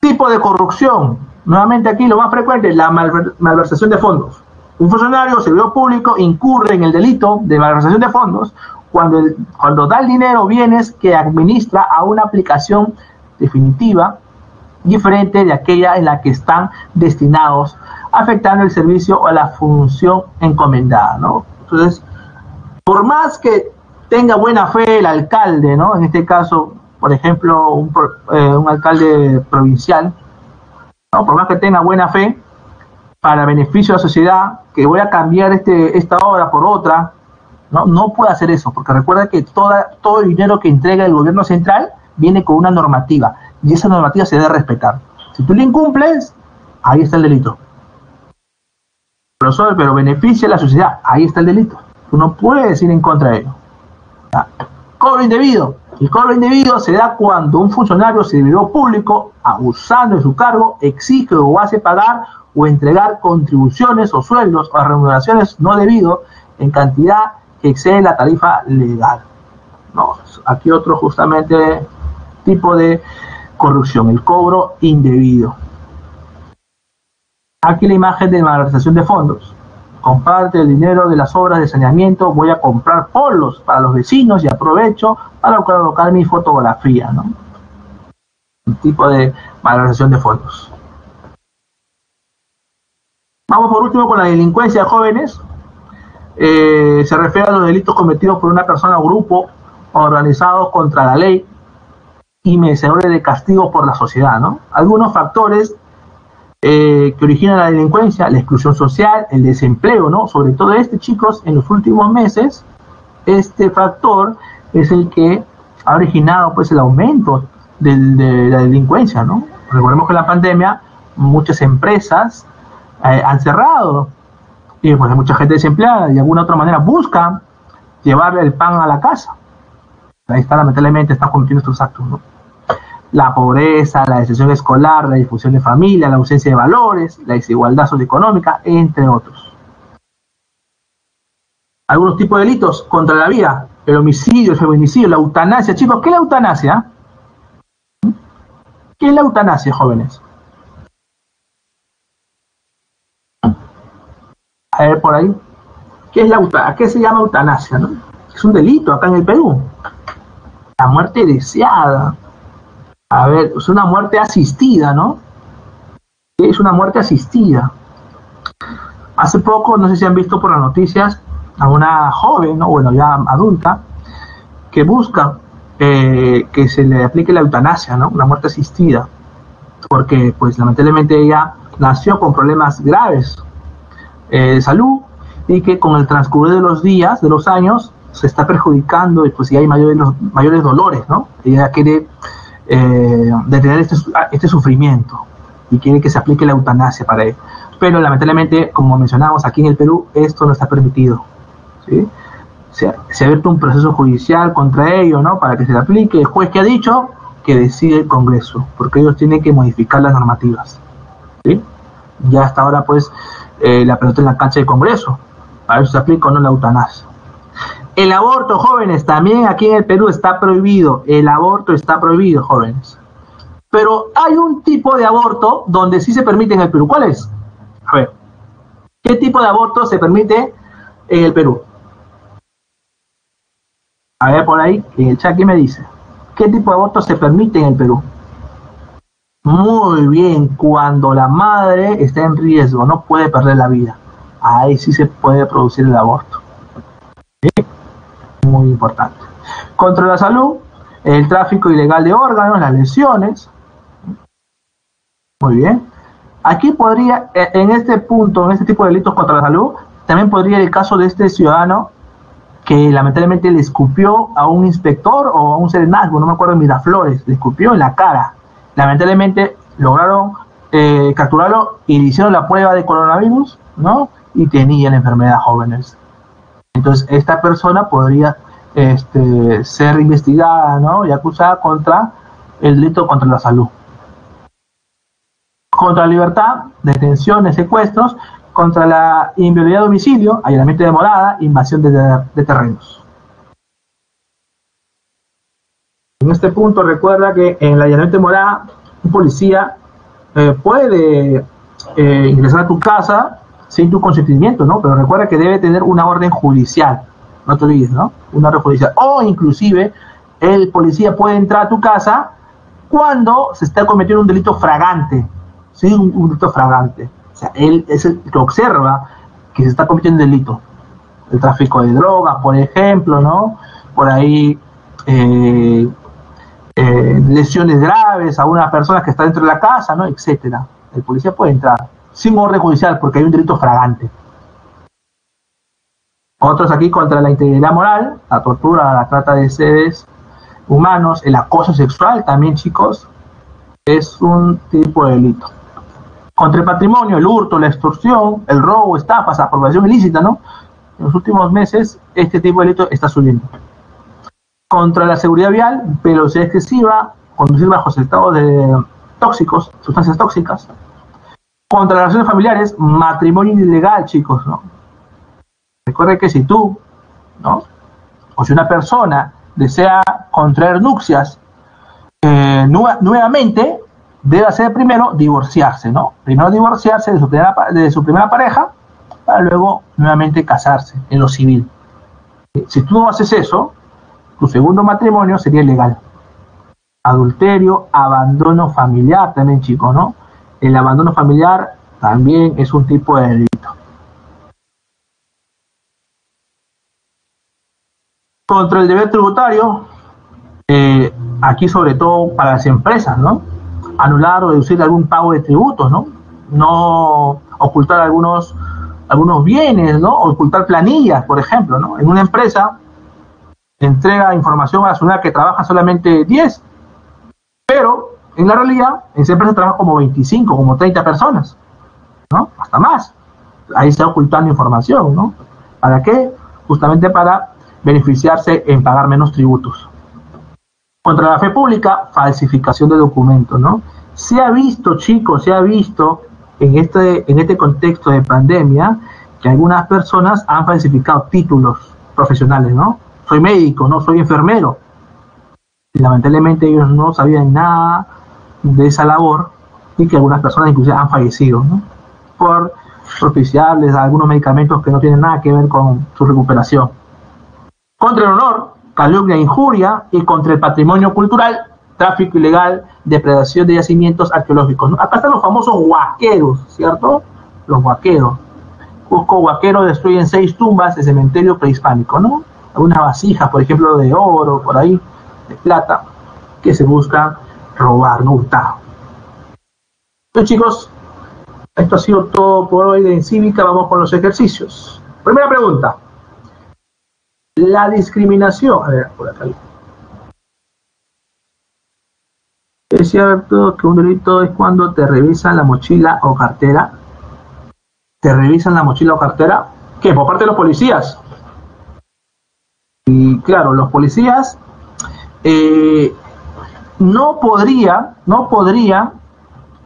Tipo de corrupción, nuevamente aquí lo más frecuente, la malversación de fondos. Un funcionario o servidor público incurre en el delito de malversación de fondos cuando da el dinero o bienes que administra a una aplicación definitiva diferente de aquella en la que están destinados, afectando el servicio o la función encomendada, ¿no? Entonces, por más que tenga buena fe el alcalde, ¿no?, en este caso, por ejemplo, un alcalde provincial, ¿no?, por más que tenga buena fe, para beneficio de la sociedad, que voy a cambiar esta obra por otra, ¿no?, no puede hacer eso, porque recuerda que todo el dinero que entrega el gobierno central viene con una normativa, y esa normativa se debe respetar. Si tú la incumples, ahí está el delito. Pero beneficia a la sociedad, ahí está el delito. Tú no puedes ir en contra de ello. ¿Ya? Cobro indebido. El cobro indebido se da cuando un funcionario o servidor público, abusando de su cargo, exige o hace pagar o entregar contribuciones o sueldos o remuneraciones no debido en cantidad que excede la tarifa legal. No, aquí otro justamente tipo de corrupción, el cobro indebido. Aquí la imagen de malversación de fondos. Con parte del dinero de las obras de saneamiento voy a comprar polos para los vecinos y aprovecho para colocar mi fotografía, ¿no? Un tipo de malversación de fondos. Vamos por último con la delincuencia de jóvenes. Se refiere a los delitos cometidos por una persona o grupo organizados contra la ley y merecedores de castigo por la sociedad, ¿no? Algunos factores que origina la delincuencia, la exclusión social, el desempleo, ¿no? Sobre todo chicos, en los últimos meses, este factor es el que ha originado, pues, el aumento de la delincuencia, ¿no? Recordemos que en la pandemia muchas empresas han cerrado y pues hay mucha gente desempleada y de alguna u otra manera buscan llevarle el pan a la casa. Ahí está, lamentablemente, está cometiendo estos actos, ¿no? La pobreza, la deserción escolar, la difusión de familia, la ausencia de valores, la desigualdad socioeconómica, entre otros. Algunos tipos de delitos contra la vida, el homicidio, el feminicidio, la eutanasia. Chicos, ¿qué es la eutanasia? ¿Qué es la eutanasia, jóvenes? A ver, por ahí. ¿Qué es la eutanasia? ¿Qué se llama eutanasia, no? Es un delito acá en el Perú. La muerte deseada. A ver, es una muerte asistida, ¿no? Es una muerte asistida. Hace poco, no sé si han visto por las noticias, a una joven, ¿no? Bueno, ya adulta, que busca que se le aplique la eutanasia, ¿no? Una muerte asistida. Porque, pues, lamentablemente ella nació con problemas graves de salud y que con el transcurrir de los días, de los años, se está perjudicando y pues si hay mayores dolores, ¿no? Ella quiere detener este sufrimiento y quiere que se aplique la eutanasia para él. Pero lamentablemente, como mencionamos aquí en el Perú, esto no está permitido, ¿sí? Se ha abierto un proceso judicial contra ello, ¿no? Para que se le aplique. El juez que ha dicho que decide el Congreso, porque ellos tienen que modificar las normativas, ¿sí? Ya hasta ahora, pues, la pelota en la cancha del Congreso, a ver si se aplica o no la eutanasia. El aborto, jóvenes, también aquí en el Perú está prohibido. El aborto está prohibido, jóvenes. Pero hay un tipo de aborto donde sí se permite en el Perú. ¿Cuál es? A ver, ¿qué tipo de aborto se permite en el Perú? A ver, por ahí, en el chat, ¿qué me dice? ¿Qué tipo de aborto se permite en el Perú? Muy bien, cuando la madre está en riesgo, no puede perder la vida. Ahí sí se puede producir el aborto. ¿Sí? Muy importante. Contra la salud, el tráfico ilegal de órganos, las lesiones. Muy bien. Aquí podría, en este punto, en este tipo de delitos contra la salud, también podría el caso de este ciudadano que lamentablemente le escupió a un inspector o a un serenazgo, no me acuerdo, en Miraflores, le escupió en la cara. Lamentablemente lograron capturarlo y le hicieron la prueba de coronavirus, ¿no? Y tenía la enfermedad, jóvenes. Entonces, esta persona podría ser investigada, ¿no? Y acusada contra el delito contra la salud. Contra la libertad, detenciones, secuestros. Contra la inviolabilidad de domicilio, allanamiento de morada, invasión de terrenos. En este punto, recuerda que en el allanamiento de morada, un policía puede ingresar a tu casa sin tu consentimiento, ¿no? Pero recuerda que debe tener una orden judicial, no te olvides, ¿no? Una orden judicial. O inclusive, el policía puede entrar a tu casa cuando se está cometiendo un delito fragante, ¿sí? Un delito fragante. O sea, él es el que observa que se está cometiendo un delito. El tráfico de drogas, por ejemplo, ¿no? Por ahí, lesiones graves a una persona que está dentro de la casa, ¿no? Etcétera. El policía puede entrar sin orden judicial, porque hay un delito fragante. Otros aquí contra la integridad moral, la tortura, la trata de seres humanos, el acoso sexual también, chicos, es un tipo de delito. Contra el patrimonio, el hurto, la extorsión, el robo, estafas, apropiación ilícita, ¿no? En los últimos meses, este tipo de delito está subiendo. Contra la seguridad vial, velocidad excesiva, conducir bajo estado de tóxicos, sustancias tóxicas. Contra las relaciones familiares, matrimonio ilegal, chicos, ¿no? Recuerden que si tú, ¿no? O si una persona desea contraer nupcias nuevamente, debe hacer primero divorciarse, ¿no? Primero divorciarse de su primera pareja, para luego nuevamente casarse en lo civil. Si tú no haces eso, tu segundo matrimonio sería ilegal. Adulterio, abandono familiar también, chicos, ¿no? El abandono familiar también es un tipo de delito. Contra el deber tributario, aquí sobre todo para las empresas, ¿no? Anular o deducir algún pago de tributos, ¿no? no ocultar algunos bienes, ¿no? Ocultar planillas, por ejemplo, ¿no? En una empresa entrega información a la unidad que trabaja solamente 10, pero en la realidad en esa empresa trabaja como 25, como 30 personas, ¿no? Hasta más. Ahí se está ocultando información, ¿no? ¿Para qué? Justamente para beneficiarse en pagar menos tributos. Contra la fe pública, falsificación de documentos, ¿no? Se ha visto, chicos, se ha visto en este contexto de pandemia que algunas personas han falsificado títulos profesionales, ¿no? Soy médico, ¿no? Soy enfermero. Y lamentablemente ellos no sabían nada de esa labor y que algunas personas inclusive han fallecido, ¿no? Por propiciarles a algunos medicamentos que no tienen nada que ver con su recuperación. Contra el honor, calumnia e injuria, y contra el patrimonio cultural, tráfico ilegal, depredación de yacimientos arqueológicos, ¿no? Acá están los famosos huaqueros, ¿cierto? Los huaqueros. Cusco, huaqueros destruyen 6 tumbas de cementerio prehispánico, ¿no? Algunas vasijas, por ejemplo, de oro, por ahí, de plata, que se busca robar, no hurtar. Entonces, chicos, esto ha sido todo por hoy en Cívica. Vamos con los ejercicios. Primera pregunta. La discriminación. A ver, por acá. ¿Es cierto que un delito es cuando te revisan la mochila o cartera? ¿Te revisan la mochila o cartera? ¿Qué? Por parte de los policías. Y claro, los policías no podría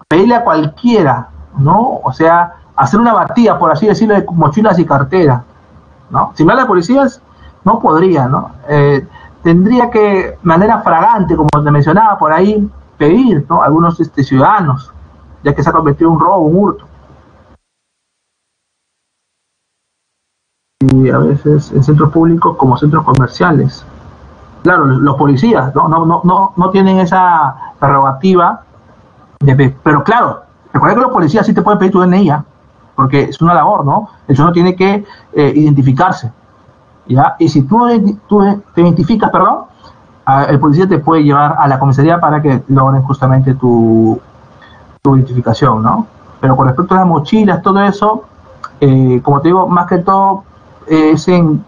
pedirle a cualquiera, ¿no? O sea, hacer una batida, por así decirlo, de mochilas y cartera, ¿no? Si me hablan de policías, no podría, ¿no? Tendría que, de manera fragante, como te mencionaba por ahí, pedir, ¿no? Algunos ciudadanos, ya que se ha convertido en un robo, un hurto. Y a veces en centros públicos como centros comerciales. Claro, los policías, ¿no? No tienen esa prerrogativa, pero claro, recuerda que los policías sí te pueden pedir tu DNI, ¿eh? Porque es una labor, ¿no? El ciudadano tiene que identificarse, ¿ya? Y si tú te identificas, perdón, el policía te puede llevar a la comisaría para que logren justamente tu identificación, ¿no? Pero con respecto a las mochilas, todo eso, como te digo, más que todo es en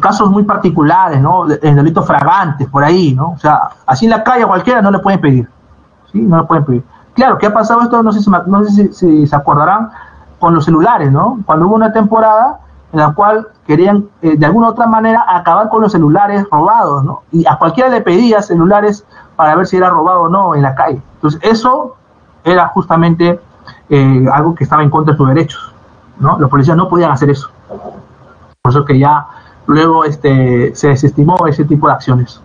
casos muy particulares, ¿no? En delitos fragantes, por ahí, ¿no? O sea, así en la calle a cualquiera no le pueden pedir, ¿sí? No le pueden pedir. Claro, ¿qué ha pasado esto? No sé si se acordarán con los celulares, ¿no? Cuando hubo una temporada en la cual querían, de alguna u otra manera, acabar con los celulares robados, ¿no? Y a cualquiera le pedía celulares para ver si era robado o no en la calle. Entonces, eso era justamente algo que estaba en contra de sus derechos, ¿no? Los policías no podían hacer eso. Por eso que ya luego se desestimó ese tipo de acciones.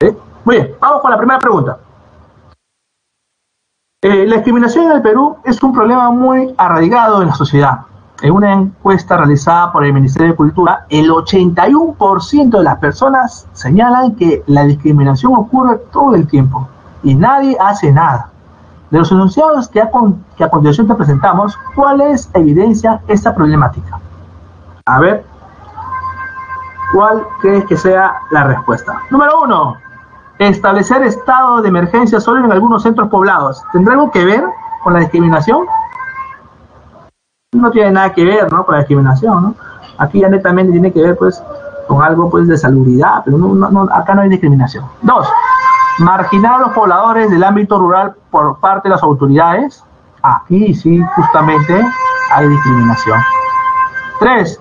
¿Sí? Muy bien, vamos con la primera pregunta. La discriminación en el Perú es un problema muy arraigado en la sociedad. En una encuesta realizada por el Ministerio de Cultura, el 81% de las personas señalan que la discriminación ocurre todo el tiempo y nadie hace nada. De los enunciados que a continuación te presentamos, ¿cuáles evidencian esta problemática? A ver, ¿cuál crees que sea la respuesta? Número 1. Establecer estado de emergencia solo en algunos centros poblados. ¿Tendrá algo que ver con la discriminación? No tiene nada que ver, ¿no? Con la discriminación, ¿no? Aquí ya netamente tiene que ver, pues, con algo, pues, de salubridad, pero acá no hay discriminación. 2. Marginar a los pobladores del ámbito rural por parte de las autoridades. Aquí sí, justamente, hay discriminación. 3.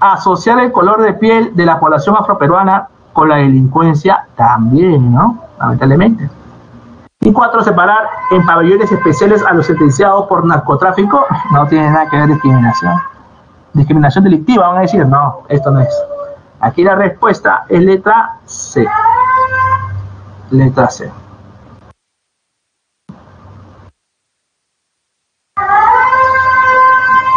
Asociar el color de piel de la población afroperuana con la delincuencia también, ¿no? Lamentablemente. Y 4, separar en pabellones especiales a los sentenciados por narcotráfico. No tiene nada que ver discriminación. Discriminación delictiva, van a decir, no, esto no es. Aquí la respuesta es letra C. Letra C.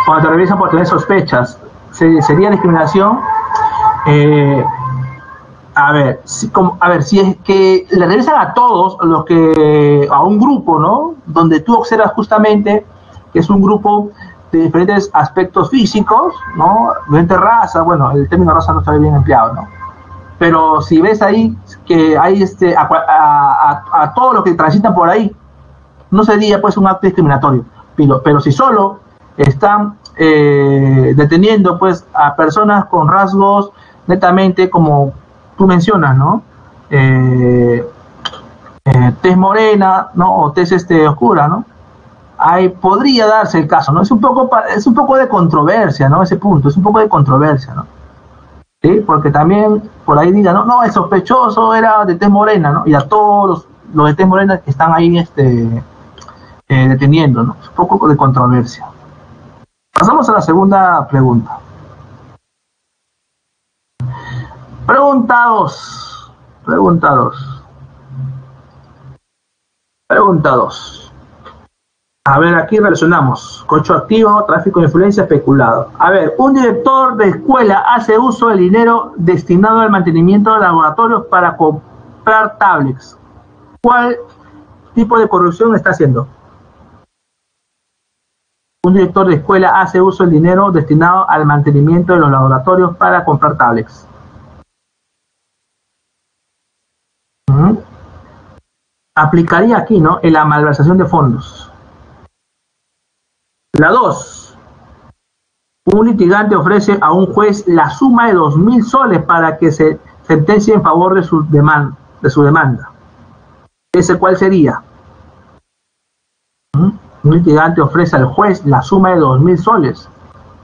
Cuando te revisan por tener sospechas, ¿sería discriminación? A ver, si es que le revisan a todos los que, a un grupo, ¿no? Donde tú observas justamente que es un grupo de diferentes aspectos físicos, ¿no? Diferentes razas, bueno, el término raza no está bien empleado, ¿no? Pero si ves ahí que hay a todos los que transitan por ahí, no sería pues un acto discriminatorio. pero si solo están deteniendo pues a personas con rasgos netamente como tú mencionas, ¿no? Tez morena, ¿no? O tez oscura, ¿no? Ahí podría darse el caso, ¿no? Es un poco de controversia, ¿no? Ese punto, es un poco de controversia, ¿no? ¿Sí? Porque también por ahí digan, no, no, el sospechoso era de tez morena, ¿no? Y a todos los de tez morena están ahí deteniendo, ¿no? Es un poco de controversia. Pasamos a la segunda pregunta. Pregunta 2. A ver, aquí relacionamos. Cocho activo, tráfico de influencia, especulado. A ver, un director de escuela hace uso del dinero destinado al mantenimiento de laboratorios para comprar tablets. ¿Cuál tipo de corrupción está haciendo? Un director de escuela hace uso del dinero destinado al mantenimiento de los laboratorios para comprar tablets. Aplicaría aquí, ¿no? En la malversación de fondos. La 2. Un litigante ofrece a un juez la suma de 2.000 soles para que se sentencie en favor de su demanda. ¿Ese cuál sería? Un litigante ofrece al juez la suma de 2.000 soles.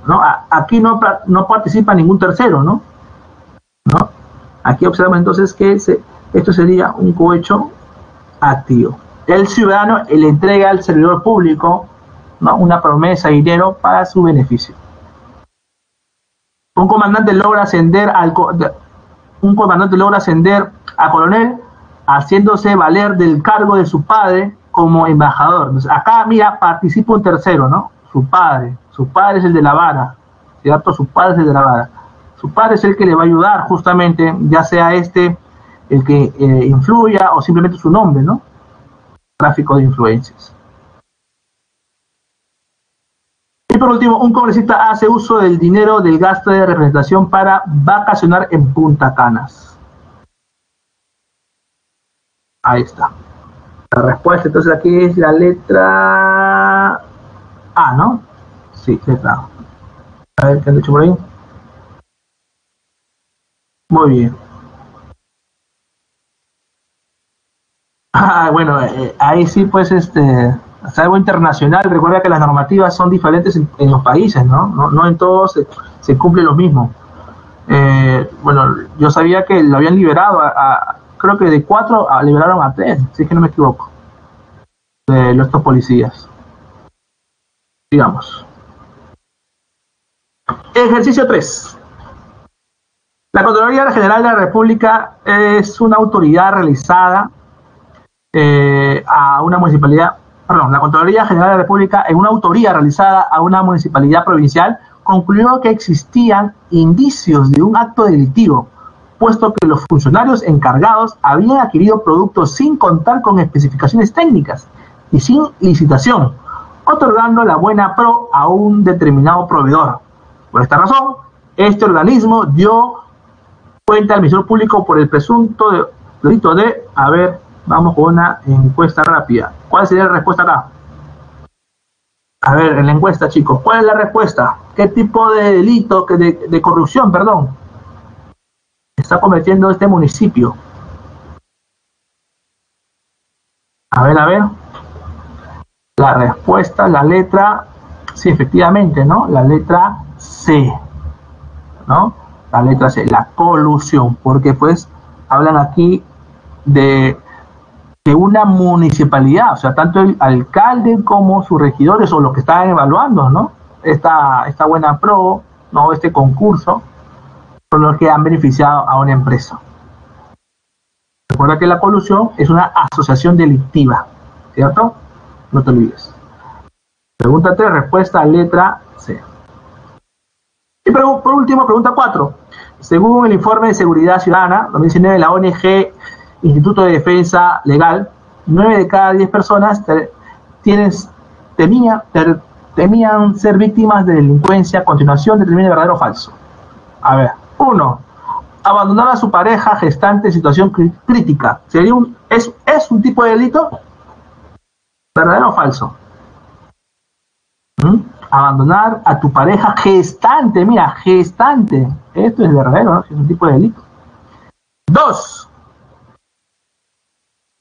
¿No? Aquí no participa ningún tercero, ¿no? ¿No? Aquí observamos entonces que esto sería un cohecho activo. El ciudadano le entrega al servidor público, ¿no? Una promesa de dinero para su beneficio. Un comandante logra ascender a coronel haciéndose valer del cargo de su padre como embajador. Entonces, acá, mira, participa un tercero, ¿no? Su padre es el de la vara, ¿cierto? Su padre es el de la vara. Su padre es el que le va a ayudar justamente, ya sea el que influya o simplemente su nombre, ¿no? Tráfico de influencias. Y por último, un congresista hace uso del dinero del gasto de representación para vacacionar en Punta Canas. Ahí está. La respuesta entonces aquí es la letra A, ¿no? Sí, letra A. A ver qué han dicho por ahí. Muy bien. Ah, bueno, ahí sí, pues, es algo internacional. Recuerda que las normativas son diferentes en los países, ¿no? No en todos se cumple lo mismo. Bueno, yo sabía que lo habían liberado, creo que de 4 liberaron a 3, si es que no me equivoco, de los dos policías. Digamos. Ejercicio 3. La Contraloría General de la República es una autoridad realizada a una municipalidad, perdón, la Contraloría General de la República, en una autoría realizada a una municipalidad provincial, concluyó que existían indicios de un acto delictivo, puesto que los funcionarios encargados habían adquirido productos sin contar con especificaciones técnicas y sin licitación, otorgando la buena pro a un determinado proveedor. Por esta razón, este organismo dio cuenta al Ministerio Público por el presunto delito de haber... Vamos con una encuesta rápida. ¿Cuál sería la respuesta acá? A ver, en la encuesta, chicos, ¿cuál es la respuesta? ¿Qué tipo de delito, de corrupción, perdón, está cometiendo este municipio? A ver. La respuesta, la letra, sí, efectivamente, ¿no? La letra C, ¿no? La letra C, la colusión, porque pues hablan aquí de una municipalidad, o sea, tanto el alcalde como sus regidores o los que están evaluando, ¿no? Esta buena pro, ¿no? Este concurso, son los que han beneficiado a una empresa. Recuerda que la colusión es una asociación delictiva, ¿cierto? No te olvides. Pregunta 3, respuesta letra C. Y por último, pregunta 4. Según el informe de Seguridad Ciudadana 2019 de la ONG Instituto de Defensa Legal, 9 de cada 10 personas temían ser víctimas de delincuencia. A continuación, determine verdadero o falso. A ver, 1. Abandonar a su pareja gestante en situación crítica. ¿Sería es un tipo de delito? ¿Verdadero o falso? Abandonar a tu pareja gestante, mira, gestante. Esto es de revelo, ¿no? Es un tipo de delito. 2.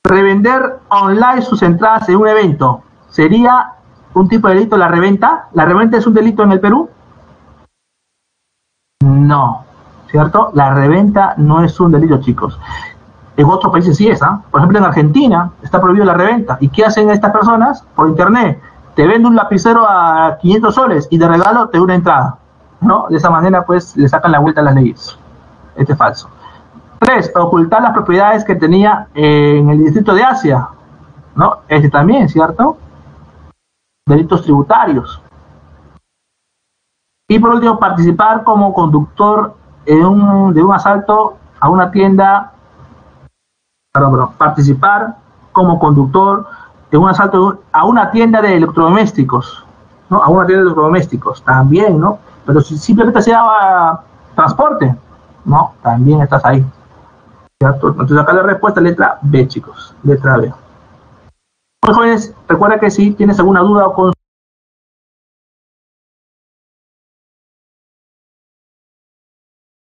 Revender online sus entradas en un evento. ¿Sería un tipo de delito la reventa? ¿La reventa es un delito en el Perú? No, ¿cierto? La reventa no es un delito, chicos. En otros países sí es, ¿ah? Por ejemplo, en Argentina está prohibido la reventa. ¿Y qué hacen estas personas? Por internet. Te vende un lapicero a 500 soles y de regalo te da una entrada, ¿no? De esa manera, pues, le sacan la vuelta a las leyes. Este es falso. 3. Ocultar las propiedades que tenía en el distrito de Asia, ¿no? Este también, ¿cierto? Delitos tributarios. Y por último, participar como conductor en de un asalto a una tienda. Perdón, participar como conductor en un asalto a una tienda de electrodomésticos, ¿no? A una tienda de electrodomésticos, también, ¿no? Pero si simplemente se daba transporte, ¿no? También estás ahí, ¿cierto? Entonces acá la respuesta es letra B, chicos, letra B. Pues jóvenes, recuerda que si tienes alguna duda o consulta,